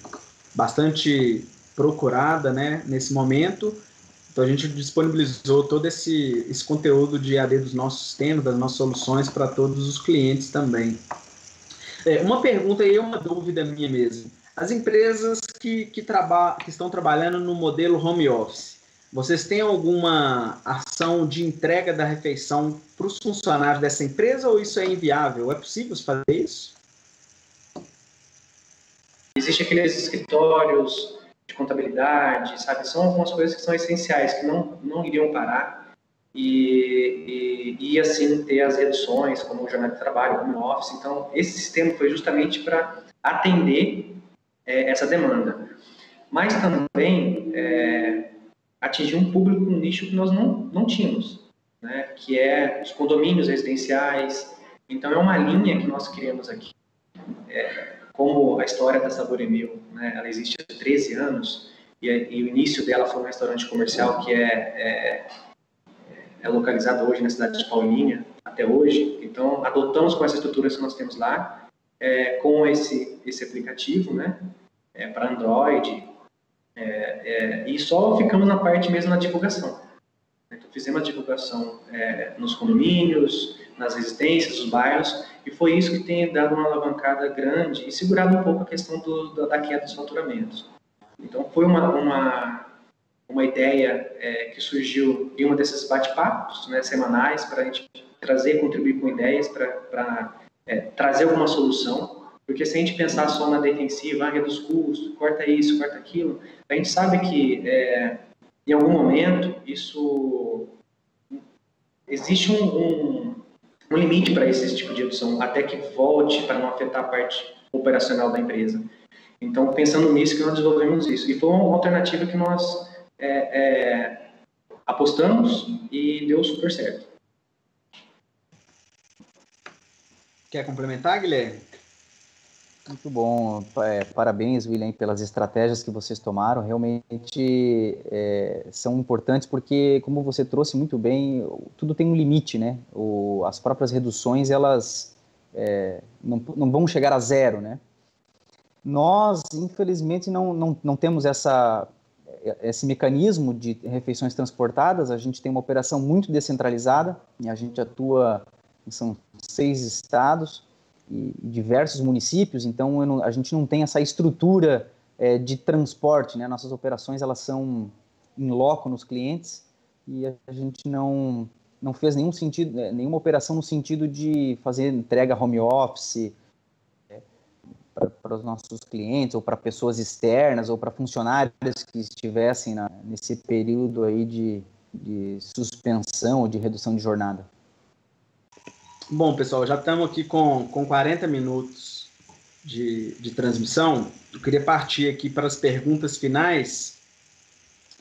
bastante procurada, né, nesse momento. Então, a gente disponibilizou todo esse conteúdo de EAD dos nossos sistemas, das nossas soluções para todos os clientes também. Uma pergunta e uma dúvida minha mesmo. As empresas que estão trabalhando no modelo home office, vocês têm alguma ação de entrega da refeição para os funcionários dessa empresa ou isso é inviável? É possível fazer isso? Existem aqueles escritórios de contabilidade, sabe? São algumas coisas que são essenciais, que não iriam parar e assim, ter as reduções, como o jornada de trabalho, home office. Então, esse sistema foi justamente para atender essa demanda. Mas também... atingir um público, um nicho que nós não tínhamos, né? Que é os condomínios residenciais. Então, é uma linha que nós criamos aqui. Como a história da Saboremio, né? Ela existe há 13 anos e o início dela foi um restaurante comercial que é localizado hoje na cidade de Paulínia, até hoje. Então, adotamos com essa estrutura que nós temos lá, com esse aplicativo, né? Para Android, e só ficamos na parte mesmo na divulgação. Então, fizemos a divulgação nos condomínios, nas residências, nos bairros, e foi isso que tem dado uma alavancada grande e segurado um pouco a questão da queda dos faturamentos. Então, foi uma ideia que surgiu em uma desses bate-papos, né, semanais, para a gente trazer, contribuir com ideias, para trazer alguma solução. Porque se a gente pensar só na defensiva, reduz custos, corta isso, corta aquilo, a gente sabe que em algum momento isso existe um limite para esse tipo de opção, até que volte para não afetar a parte operacional da empresa. Então, pensando nisso, que nós desenvolvemos isso. E foi uma alternativa que nós apostamos e deu super certo. Quer complementar, Guilherme? Muito bom. Parabéns, William, pelas estratégias que vocês tomaram. Realmente são importantes porque, como você trouxe muito bem, tudo tem um limite, né? As próprias reduções, elas não vão chegar a zero, né? Nós, infelizmente, não temos esse mecanismo de refeições transportadas. A gente tem uma operação muito descentralizada e a gente atua... São 6 estados e diversos municípios, então a gente não tem essa estrutura de transporte, né? Nossas operações, elas são in loco nos clientes e a gente não fez nenhum sentido, nenhuma operação no sentido de fazer entrega home office para os nossos clientes ou para pessoas externas ou para funcionários que estivessem nesse período aí de suspensão ou de redução de jornada. Bom, pessoal, já estamos aqui com 40 minutos de transmissão. Eu queria partir aqui para as perguntas finais,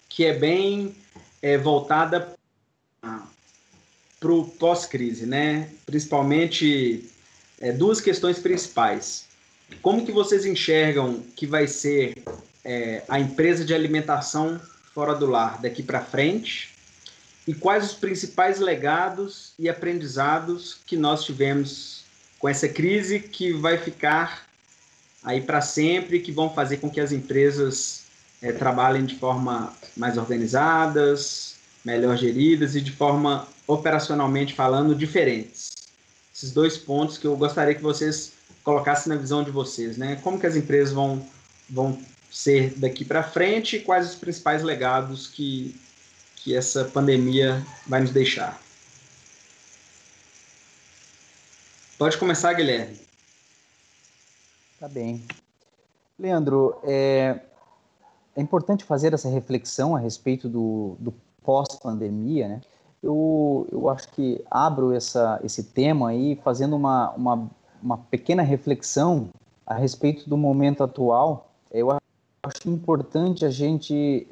que é bem voltada para o pós-crise, né? Principalmente, duas questões principais. Como que vocês enxergam que vai ser a empresa de alimentação fora do lar daqui para frente? E quais os principais legados e aprendizados que nós tivemos com essa crise que vai ficar aí para sempre, que vão fazer com que as empresas trabalhem de forma mais organizadas, melhor geridas e de forma, operacionalmente falando, diferentes? Esses dois pontos que eu gostaria que vocês colocassem na visão de vocês, né? Como que as empresas vão ser daqui para frente e quais os principais legados que essa pandemia vai nos deixar. Pode começar, Guilherme. Tá bem. Leandro, é importante fazer essa reflexão a respeito do pós-pandemia, né? Eu acho que abro esse tema aí fazendo uma pequena reflexão a respeito do momento atual. Eu acho importante a gente...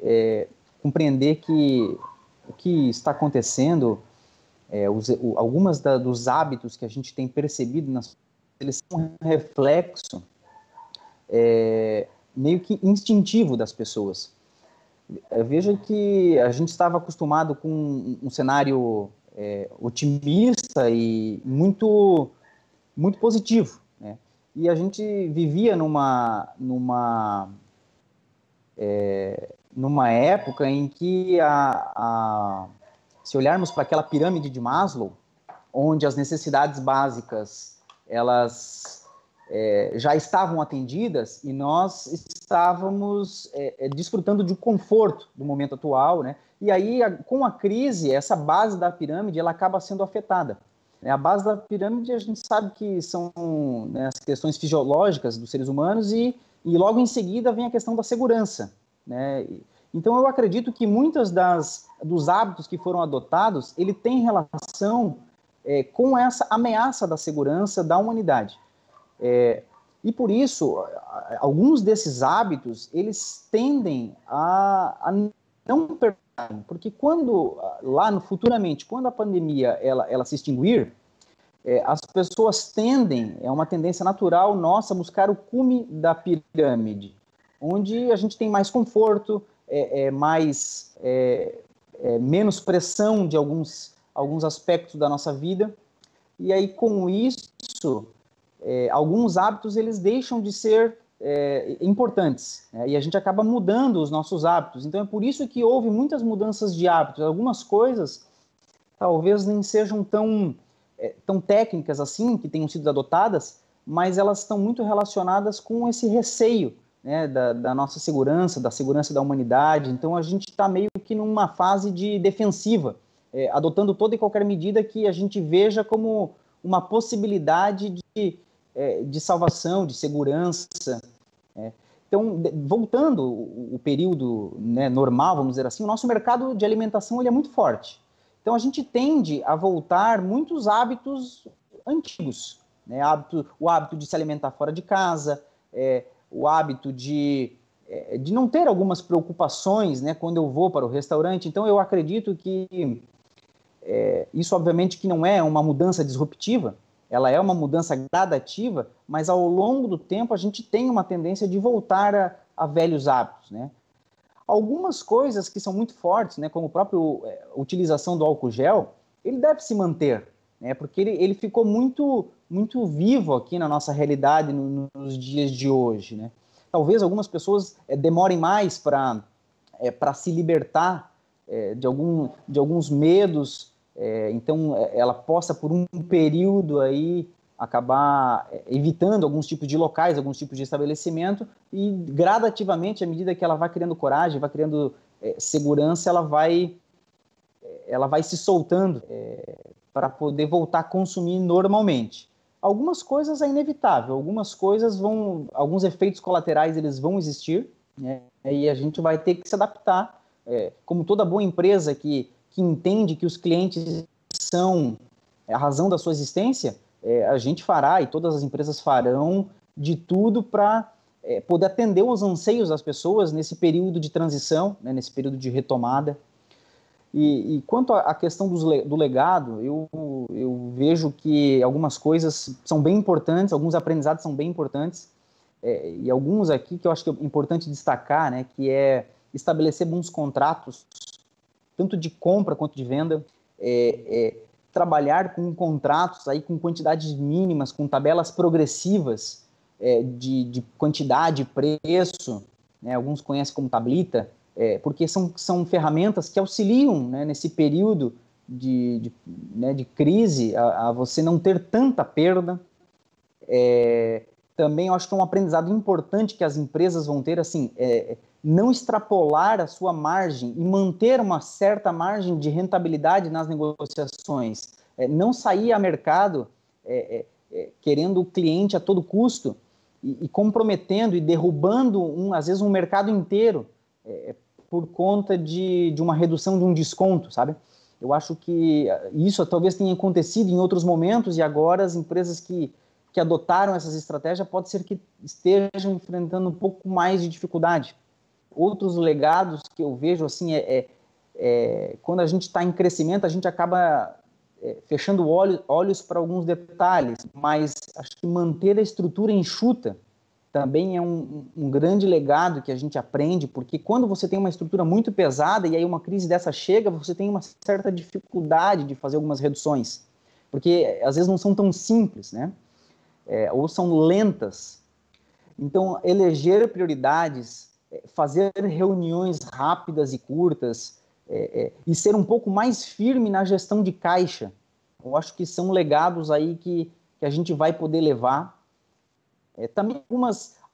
compreender que o que está acontecendo, algumas dos hábitos que a gente tem percebido, eles são um reflexo meio que instintivo das pessoas. Veja que a gente estava acostumado com um cenário otimista e muito, muito positivo, né? E a gente vivia numa época em que, se olharmos para aquela pirâmide de Maslow, onde as necessidades básicas elas já estavam atendidas e nós estávamos desfrutando de conforto do momento atual, né? E aí, com a crise, essa base da pirâmide ela acaba sendo afetada. A base da pirâmide, a gente sabe que são, né, as questões fisiológicas dos seres humanos e logo em seguida vem a questão da segurança, né? Então, eu acredito que muitos dos hábitos que foram adotados, ele tem relação com essa ameaça da segurança da humanidade. E por isso, alguns desses hábitos, eles tendem a não perdurar, porque futuramente, quando a pandemia ela se extinguir, as pessoas tendem, é uma tendência natural nossa, buscar o cume da pirâmide, onde a gente tem mais conforto, menos pressão de alguns aspectos da nossa vida. E aí, com isso, alguns hábitos eles deixam de ser importantes, né? E a gente acaba mudando os nossos hábitos. Então, é por isso que houve muitas mudanças de hábitos. Algumas coisas talvez nem sejam tão técnicas assim, que tenham sido adotadas, mas elas estão muito relacionadas com esse receio, né, da nossa segurança, da segurança da humanidade. Então, a gente está meio que numa fase de defensiva, adotando toda e qualquer medida que a gente veja como uma possibilidade de salvação, de segurança. Então, voltando o período, né, normal, vamos dizer assim, o nosso mercado de alimentação ele é muito forte. Então, a gente tende a voltar muitos hábitos antigos, né? O hábito de se alimentar fora de casa, o hábito de não ter algumas preocupações, né, quando eu vou para o restaurante. Então, eu acredito que isso, obviamente, que não é uma mudança disruptiva, ela é uma mudança gradativa, mas ao longo do tempo a gente tem uma tendência de voltar a velhos hábitos, né? Algumas coisas que são muito fortes, né, como a própria utilização do álcool gel, ele deve se manter, né, porque ele ficou muito, muito vivo aqui na nossa realidade nos dias de hoje, né? Talvez algumas pessoas demorem mais para se libertar de alguns medos, então ela possa, por um período aí, acabar evitando alguns tipos de locais, alguns tipos de estabelecimento, e gradativamente, à medida que ela vai criando coragem, vai criando segurança, ela vai se soltando para poder voltar a consumir normalmente. Algumas coisas é inevitável, alguns efeitos colaterais eles vão existir, né? E a gente vai ter que se adaptar, como toda boa empresa que entende que os clientes são a razão da sua existência. A gente fará, e todas as empresas farão, de tudo para poder atender os anseios das pessoas nesse período de transição, né, nesse período de retomada. E quanto à questão do legado, eu vejo que algumas coisas são bem importantes, alguns aprendizados são bem importantes, e alguns aqui que eu acho que é importante destacar, né, que é estabelecer bons contratos, tanto de compra quanto de venda, trabalhar com contratos aí com quantidades mínimas, com tabelas progressivas de quantidade, preço, né? Alguns conhecem como tablita, porque são ferramentas que auxiliam, né, nesse período de crise a você não ter tanta perda. Também acho que é um aprendizado importante que as empresas vão ter, assim, não extrapolar a sua margem e manter uma certa margem de rentabilidade nas negociações. Não sair a mercado querendo o cliente a todo custo e comprometendo e derrubando, às vezes, um mercado inteiro por conta de uma redução de um desconto, sabe? Eu acho que isso talvez tenha acontecido em outros momentos e agora as empresas que adotaram essas estratégias pode ser que estejam enfrentando um pouco mais de dificuldade. Outros legados que eu vejo, assim, quando a gente está em crescimento, a gente acaba fechando olhos para alguns detalhes, mas acho que manter a estrutura enxuta também é um grande legado que a gente aprende, porque quando você tem uma estrutura muito pesada e aí uma crise dessa chega, você tem uma certa dificuldade de fazer algumas reduções, porque às vezes não são tão simples, né? Ou são lentas. Então, eleger prioridades, fazer reuniões rápidas e curtas e ser um pouco mais firme na gestão de caixa. Eu acho que são legados aí que a gente vai poder levar. Também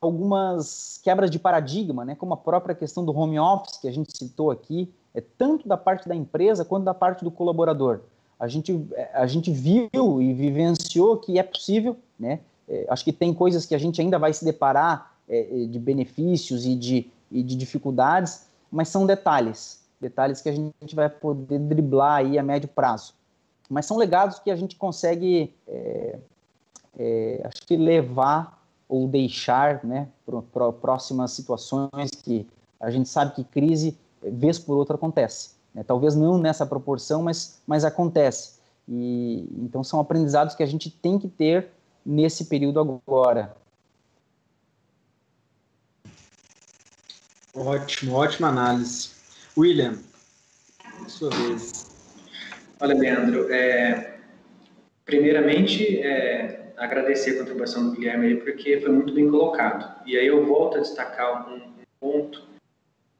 algumas quebras de paradigma, né, como a própria questão do home office que a gente citou aqui, tanto da parte da empresa quanto da parte do colaborador. A gente viu e vivenciou que é possível, né? Acho que tem coisas que a gente ainda vai se deparar de benefícios e de dificuldades, mas são detalhes que a gente vai poder driblar aí a médio prazo. Mas são legados que a gente consegue, acho que levar ou deixar, né, para próximas situações que a gente sabe que crise, vez por outra, acontece. Talvez não nessa proporção, mas acontece. E então são aprendizados que a gente tem que ter nesse período agora. Ótima análise. William, sua vez. Olha, Leandro, primeiramente, agradecer a contribuição do Guilherme aí, porque foi muito bem colocado. E aí eu volto a destacar um ponto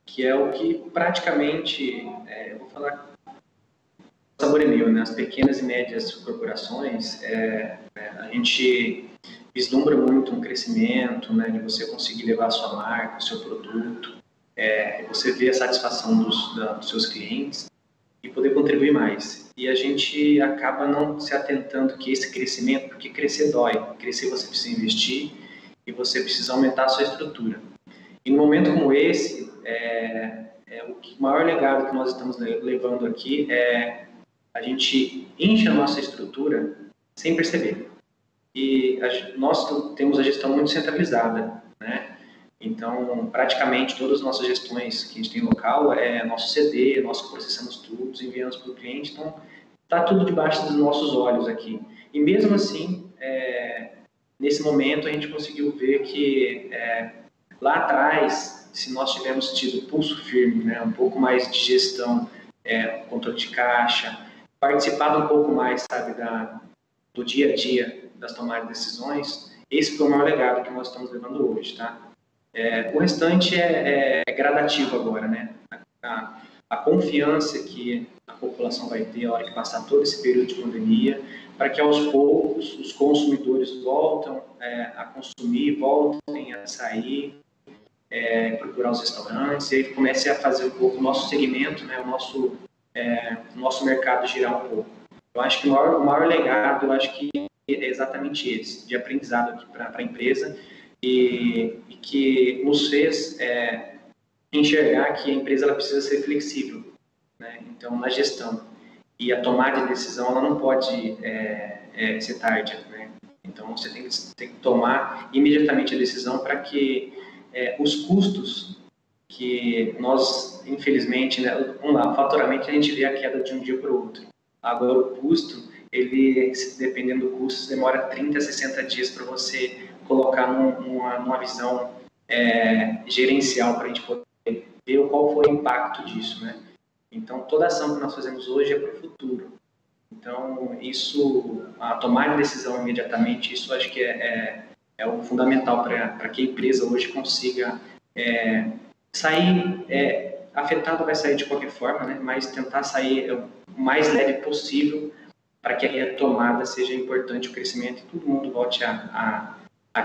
que é o que praticamente, vou falar, Saboremio, né? As pequenas e médias corporações, a gente vislumbra muito um crescimento, né, de você conseguir levar a sua marca, o seu produto, você vê a satisfação dos seus clientes e poder contribuir mais. E a gente acaba não se atentando que esse crescimento, porque crescer dói, crescer você precisa investir e você precisa aumentar a sua estrutura. E num momento como esse, o maior legado que nós estamos levando aqui é a gente enche a nossa estrutura sem perceber. E nós temos a gestão muito centralizada, né? Então, praticamente todas as nossas gestões que a gente tem local é nosso CD, nós processamos tudo, enviamos para o cliente, então está tudo debaixo dos nossos olhos aqui. E mesmo assim, nesse momento a gente conseguiu ver que lá atrás, se nós tivermos tido pulso firme, né, um pouco mais de gestão, controle de caixa, participado um pouco mais, sabe, do dia a dia das tomadas de decisões, esse foi o maior legado que nós estamos levando hoje, tá? O restante é gradativo agora, né? A confiança que a população vai ter a hora que passar todo esse período de pandemia, para que aos poucos os consumidores voltam a consumir, voltem a sair, procurar os restaurantes, e aí comece a fazer um pouco o nosso segmento, né? O nosso mercado girar um pouco. Eu acho que o maior legado, eu acho que é exatamente esse, de aprendizado aqui para a empresa, e que nos fez enxergar que a empresa ela precisa ser flexível, né? Então, na gestão e a tomada de decisão, ela não pode ser tardia, né? Então, você tem que tomar imediatamente a decisão para que os custos que nós, infelizmente, né, vamos lá, faturamento a gente vê a queda de um dia para o outro. Agora, o custo, ele, dependendo do custo, demora 30 a 60 dias para você colocar numa visão gerencial para a gente poder ver qual foi o impacto disso, né? Então, toda ação que nós fazemos hoje é para o futuro. Então, isso, a tomar decisão imediatamente, isso acho que é o fundamental para que a empresa hoje consiga sair, afetado vai sair de qualquer forma, né? Mas tentar sair o mais leve possível para que a retomada seja importante, o crescimento, e todo mundo volte a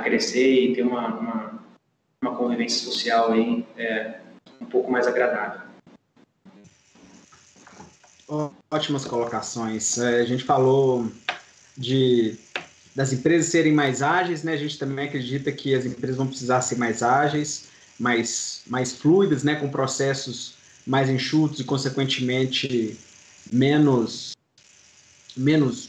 crescer e ter uma convivência social aí, um pouco mais agradável. Ótimas colocações. A gente falou das empresas serem mais ágeis, né? A gente também acredita que as empresas vão precisar ser mais ágeis, mais fluidas, né? Com processos mais enxutos e, consequentemente, menos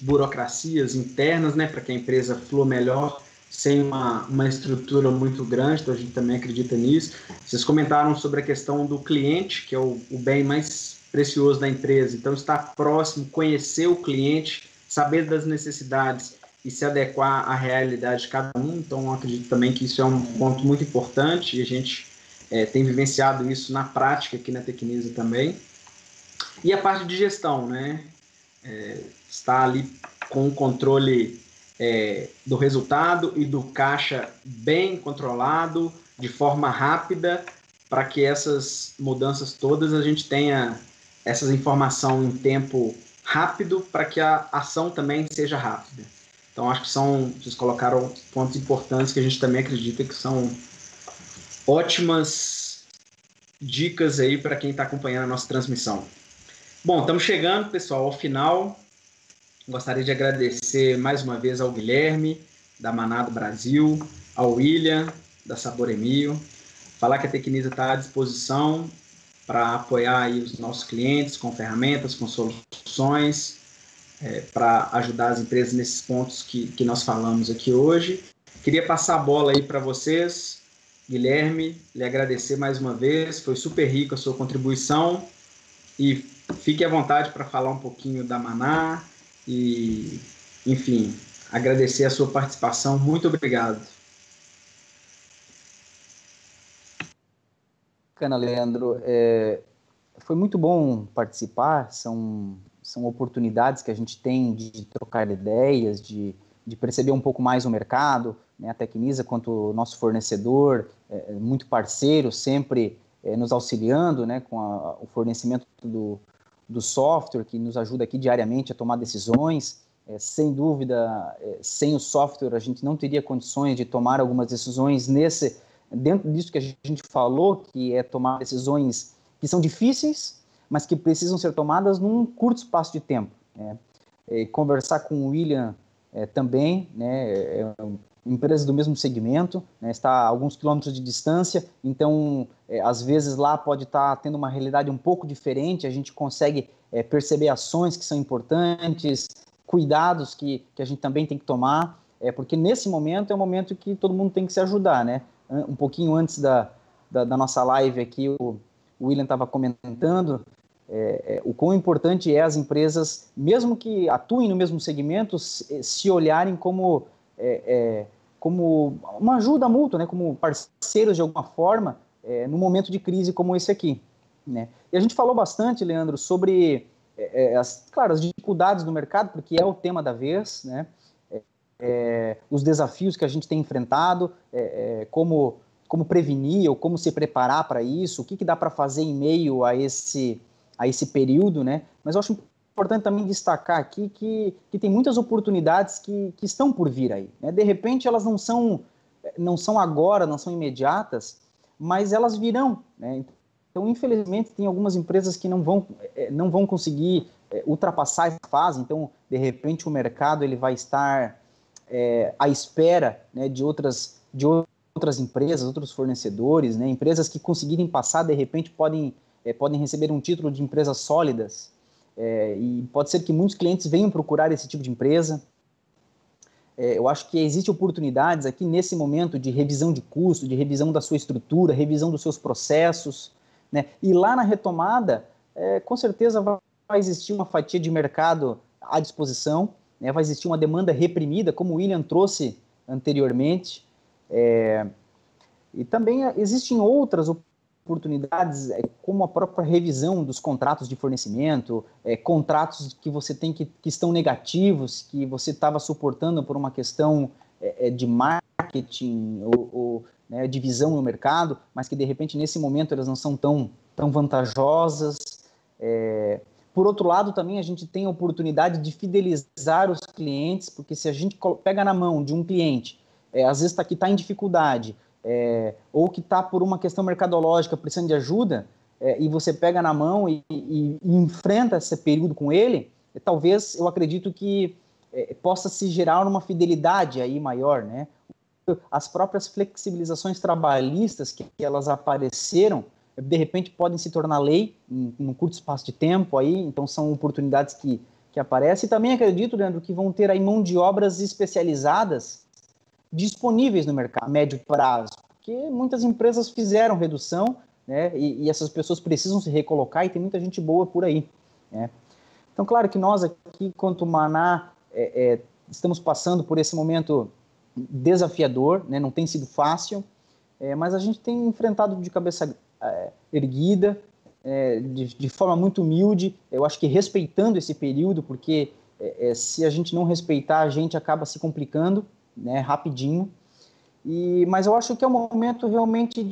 burocracias internas, né? Para que a empresa flua melhor, sem uma estrutura muito grande, então a gente também acredita nisso. Vocês comentaram sobre a questão do cliente, que é o bem mais precioso da empresa, então estar próximo, conhecer o cliente, saber das necessidades e se adequar à realidade de cada um, então eu acredito também que isso é um ponto muito importante, e a gente tem vivenciado isso na prática aqui na Teknisa também. E a parte de gestão, né? Estar ali com o controle do resultado e do caixa bem controlado, de forma rápida, para que essas mudanças todas a gente tenha essa informação em tempo rápido, para que a ação também seja rápida. Então, acho que vocês colocaram pontos importantes que a gente também acredita que são ótimas dicas aí para quem está acompanhando a nossa transmissão. Bom, estamos chegando, pessoal, ao final. Gostaria de agradecer mais uma vez ao Guilherme, da Maná do Brasil, ao William, da Saboremio. Falar que a Teknisa está à disposição para apoiar aí os nossos clientes com ferramentas, com soluções, para ajudar as empresas nesses pontos que nós falamos aqui hoje. Queria passar a bola aí para vocês, Guilherme, lhe agradecer mais uma vez, foi super rico a sua contribuição, e fique à vontade para falar um pouquinho da Maná, e, enfim, agradecer a sua participação. Muito obrigado. Bacana, Leandro. Foi muito bom participar. São oportunidades que a gente tem de trocar ideias, de perceber um pouco mais o mercado, né? A Teknisa, quanto nosso fornecedor, muito parceiro, sempre nos auxiliando, né, com o fornecimento do software, que nos ajuda aqui diariamente a tomar decisões. Sem dúvida, sem o software, a gente não teria condições de tomar algumas decisões dentro disso que a gente falou, que é tomar decisões que são difíceis, mas que precisam ser tomadas num curto espaço de tempo. Conversar com o William também, né, empresas do mesmo segmento, né, está a alguns quilômetros de distância, então, às vezes lá pode estar tendo uma realidade um pouco diferente, a gente consegue perceber ações que são importantes, cuidados que a gente também tem que tomar, porque nesse momento é um momento que todo mundo tem que se ajudar, né? Um pouquinho antes da nossa live aqui, o William estava comentando o quão importante é as empresas, mesmo que atuem no mesmo segmento, se olharem como uma ajuda mútua, né? Como parceiros de alguma forma, num momento de crise como esse aqui, né? E a gente falou bastante, Leandro, sobre as dificuldades do mercado, porque é o tema da vez, né? Os desafios que a gente tem enfrentado, como prevenir ou como se preparar para isso, o que dá para fazer em meio a esse período, né? Mas eu acho importante também destacar aqui que tem muitas oportunidades que estão por vir aí, né? De repente elas não são agora, não são imediatas, mas elas virão, né? Então, infelizmente, tem algumas empresas que não vão conseguir ultrapassar essa fase, então, de repente, o mercado ele vai estar à espera, né, de outras empresas, outros fornecedores, né? Empresas que conseguirem passar, de repente, podem receber um título de empresas sólidas, e pode ser que muitos clientes venham procurar esse tipo de empresa. Eu acho que existe oportunidades aqui nesse momento de revisão de custo, de revisão da sua estrutura, revisão dos seus processos, né? E lá na retomada, com certeza vai existir uma fatia de mercado à disposição, né? Vai existir uma demanda reprimida, como o William trouxe anteriormente. E também existem outras oportunidades, como a própria revisão dos contratos de fornecimento, contratos que você tem que estão negativos, que você estava suportando por uma questão de marketing ou né, de visão no mercado, mas que de repente nesse momento elas não são tão vantajosas. Por outro lado, também a gente tem a oportunidade de fidelizar os clientes, porque se a gente pega na mão de um cliente, às vezes que está em dificuldade, ou que está por uma questão mercadológica precisando de ajuda, e você pega na mão e enfrenta esse período com ele, talvez, eu acredito que possa se gerar uma fidelidade aí maior, né? As próprias flexibilizações trabalhistas que elas apareceram, de repente podem se tornar lei em um curto espaço de tempo aí, então são oportunidades que aparecem. E também acredito, Leandro, que vão ter aí mão de obras especializadas disponíveis no mercado a médio prazo, porque muitas empresas fizeram redução, né, e essas pessoas precisam se recolocar e tem muita gente boa por aí, né? Então, claro que nós aqui, quanto Maná, estamos passando por esse momento desafiador, né? Não tem sido fácil, mas a gente tem enfrentado de cabeça erguida, de forma muito humilde, eu acho que respeitando esse período, porque se a gente não respeitar, a gente acaba se complicando, né, rapidinho, mas eu acho que é um momento realmente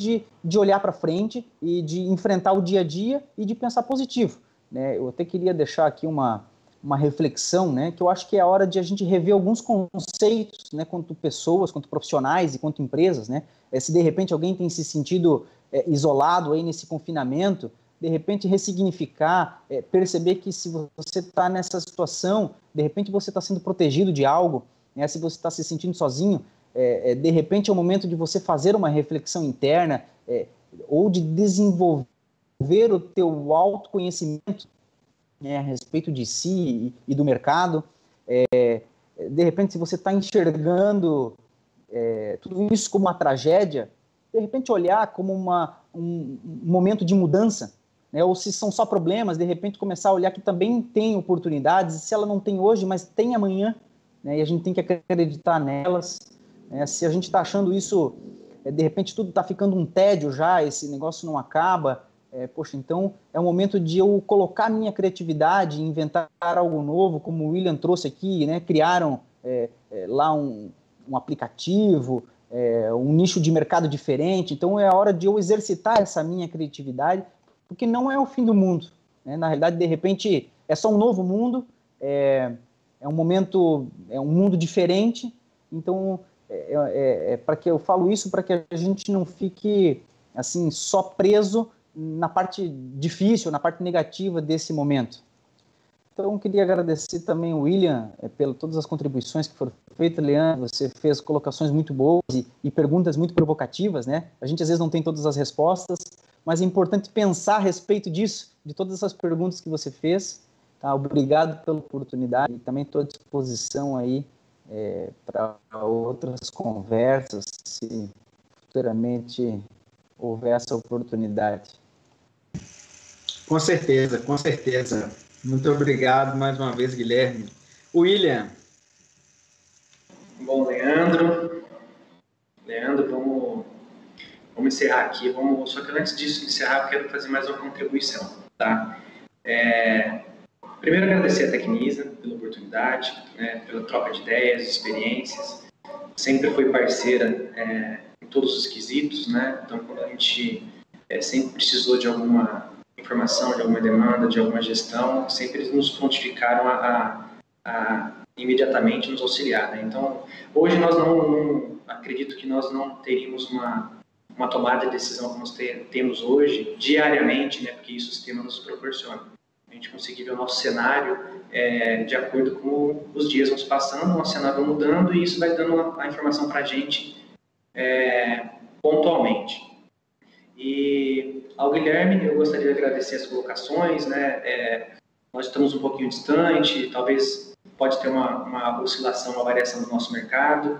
de olhar para frente e de enfrentar o dia a dia e de pensar positivo, né? Eu até queria deixar aqui uma reflexão, né, que eu acho que é a hora de a gente rever alguns conceitos, né, quanto pessoas, quanto profissionais e quanto empresas, né? Se de repente alguém tem se sentido isolado aí nesse confinamento, de repente ressignificar, perceber que se você está nessa situação, de repente você está sendo protegido de algo, né? Se você está se sentindo sozinho, de repente é o momento de você fazer uma reflexão interna, ou de desenvolver o teu autoconhecimento, né, a respeito de si e do mercado. De repente, se você está enxergando tudo isso como uma tragédia, de repente olhar como um momento de mudança, né, ou se são só problemas, de repente começar a olhar que também tem oportunidades, se ela não tem hoje, mas tem amanhã, né, e a gente tem que acreditar nelas, né. Se a gente está achando isso, de repente tudo está ficando um tédio já, esse negócio não acaba, poxa, então é o momento de eu colocar minha criatividade, inventar algo novo, como o William trouxe aqui, né? Criaram lá um aplicativo, um nicho de mercado diferente, então é a hora de eu exercitar essa minha criatividade, porque não é o fim do mundo, né? Na realidade, de repente, é só um novo mundo, é um mundo diferente, então, para que eu falo isso, para que a gente não fique assim só preso na parte difícil, na parte negativa desse momento. Então, queria agradecer também o William pelas todas as contribuições que foram feitas. Leandro, você fez colocações muito boas e perguntas muito provocativas, né? A gente, às vezes, não tem todas as respostas, mas é importante pensar a respeito disso, de todas essas perguntas que você fez. Tá? Obrigado pela oportunidade e também estou à disposição aí para outras conversas, se futuramente houver essa oportunidade. Com certeza, com certeza. Muito obrigado mais uma vez, Guilherme. William. Bom, Leandro. Leandro, vamos encerrar aqui. Só que antes disso encerrar, quero fazer mais uma contribuição. Tá? Primeiro, agradecer a Teknisa pela oportunidade, né, pela troca de ideias, de experiências. Sempre foi parceira em todos os quesitos, né? Então, quando a gente sempre precisou de alguma informação, de alguma demanda, de alguma gestão, sempre eles nos pontificaram a imediatamente nos auxiliar, né? Então, hoje nós não acredito que nós não teríamos uma tomada de decisão que nós temos hoje, diariamente, né? Porque isso o sistema nos proporciona. A gente conseguir ver o nosso cenário de acordo com os dias vão se passando, o nosso cenário vai mudando e isso vai dando a informação para a gente pontualmente. E ao Guilherme, eu gostaria de agradecer as colocações, né? Nós estamos um pouquinho distante, talvez pode ter uma oscilação, uma variação do nosso mercado,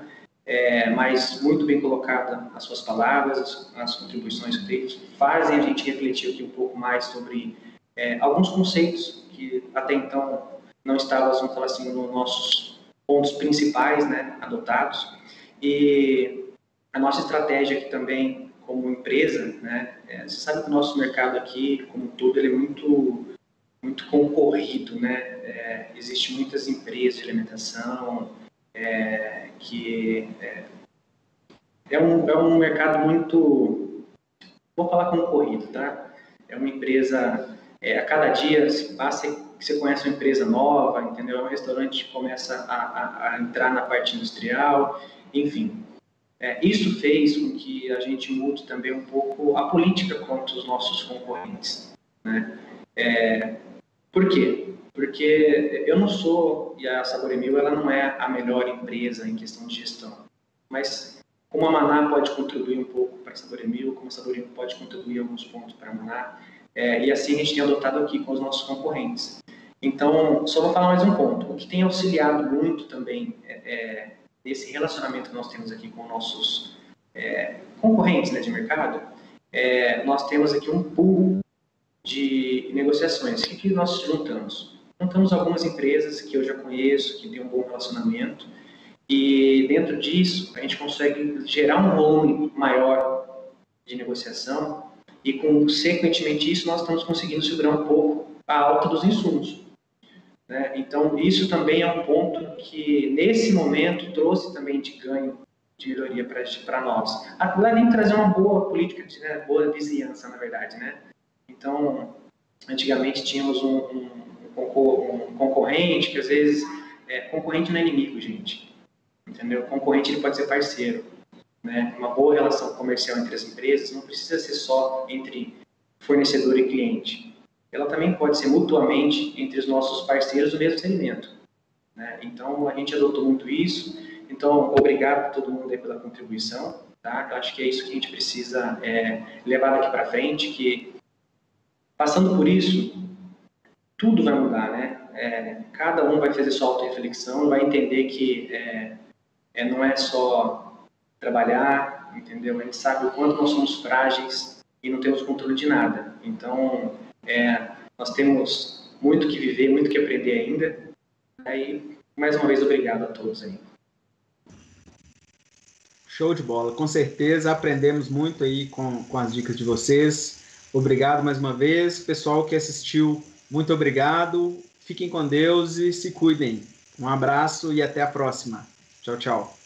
mas muito bem colocada as suas palavras, as contribuições que teve, fazem a gente refletir aqui um pouco mais sobre alguns conceitos que até então não estavam, vamos falar assim, nos nossos pontos principais, né, adotados. E a nossa estratégia aqui também, como empresa, né? Você sabe que o nosso mercado aqui, como um todo, ele é muito concorrido, né? Existem muitas empresas de alimentação, que é um mercado muito, vou falar concorrido, tá? É uma empresa, a cada dia se passa, você conhece uma empresa nova, entendeu? É um restaurante que começa a entrar na parte industrial, enfim. Isso fez com que a gente mude também um pouco a política contra os nossos concorrentes, né? Por quê? Porque eu não sou, e a Saboremio, ela não é a melhor empresa em questão de gestão, mas como a Maná pode contribuir um pouco para a Saboremio, como a Saboremio pode contribuir alguns pontos para a Maná, e assim a gente tem adotado aqui com os nossos concorrentes. Então, só vou falar mais um ponto. O que tem auxiliado muito também desse relacionamento que nós temos aqui com nossos concorrentes, né, de mercado, nós temos aqui um pool de negociações. O que nós juntamos? Juntamos algumas empresas que eu já conheço, que têm um bom relacionamento, e dentro disso a gente consegue gerar um volume maior de negociação e, consequentemente, isso nós estamos conseguindo segurar um pouco a alta dos insumos. Então, isso também é um ponto que, nesse momento, trouxe também de ganho, de melhoria para nós. Lá dentro trazer uma boa política, né? Boa vizinhança, na verdade, né? Então, antigamente tínhamos um concorrente, que às vezes, concorrente não é inimigo, gente, entendeu? O concorrente ele pode ser parceiro, né? Uma boa relação comercial entre as empresas não precisa ser só entre fornecedor e cliente. Ela também pode ser mutuamente entre os nossos parceiros do mesmo segmento, né? Então, a gente adotou muito isso. Então, obrigado a todo mundo aí pela contribuição, tá? Eu acho que é isso que a gente precisa levar daqui para frente, que, passando por isso, tudo vai mudar, né? Cada um vai fazer sua auto-reflexão, vai entender que não é só trabalhar, entendeu? A gente sabe o quanto nós somos frágeis e não temos controle de nada. Então, nós temos muito que viver, muito que aprender ainda. Aí, mais uma vez, obrigado a todos aí. Show de bola, com certeza aprendemos muito aí com as dicas de vocês. Obrigado mais uma vez, pessoal que assistiu, muito obrigado. Fiquem com Deus e se cuidem. Um abraço e até a próxima. Tchau, tchau.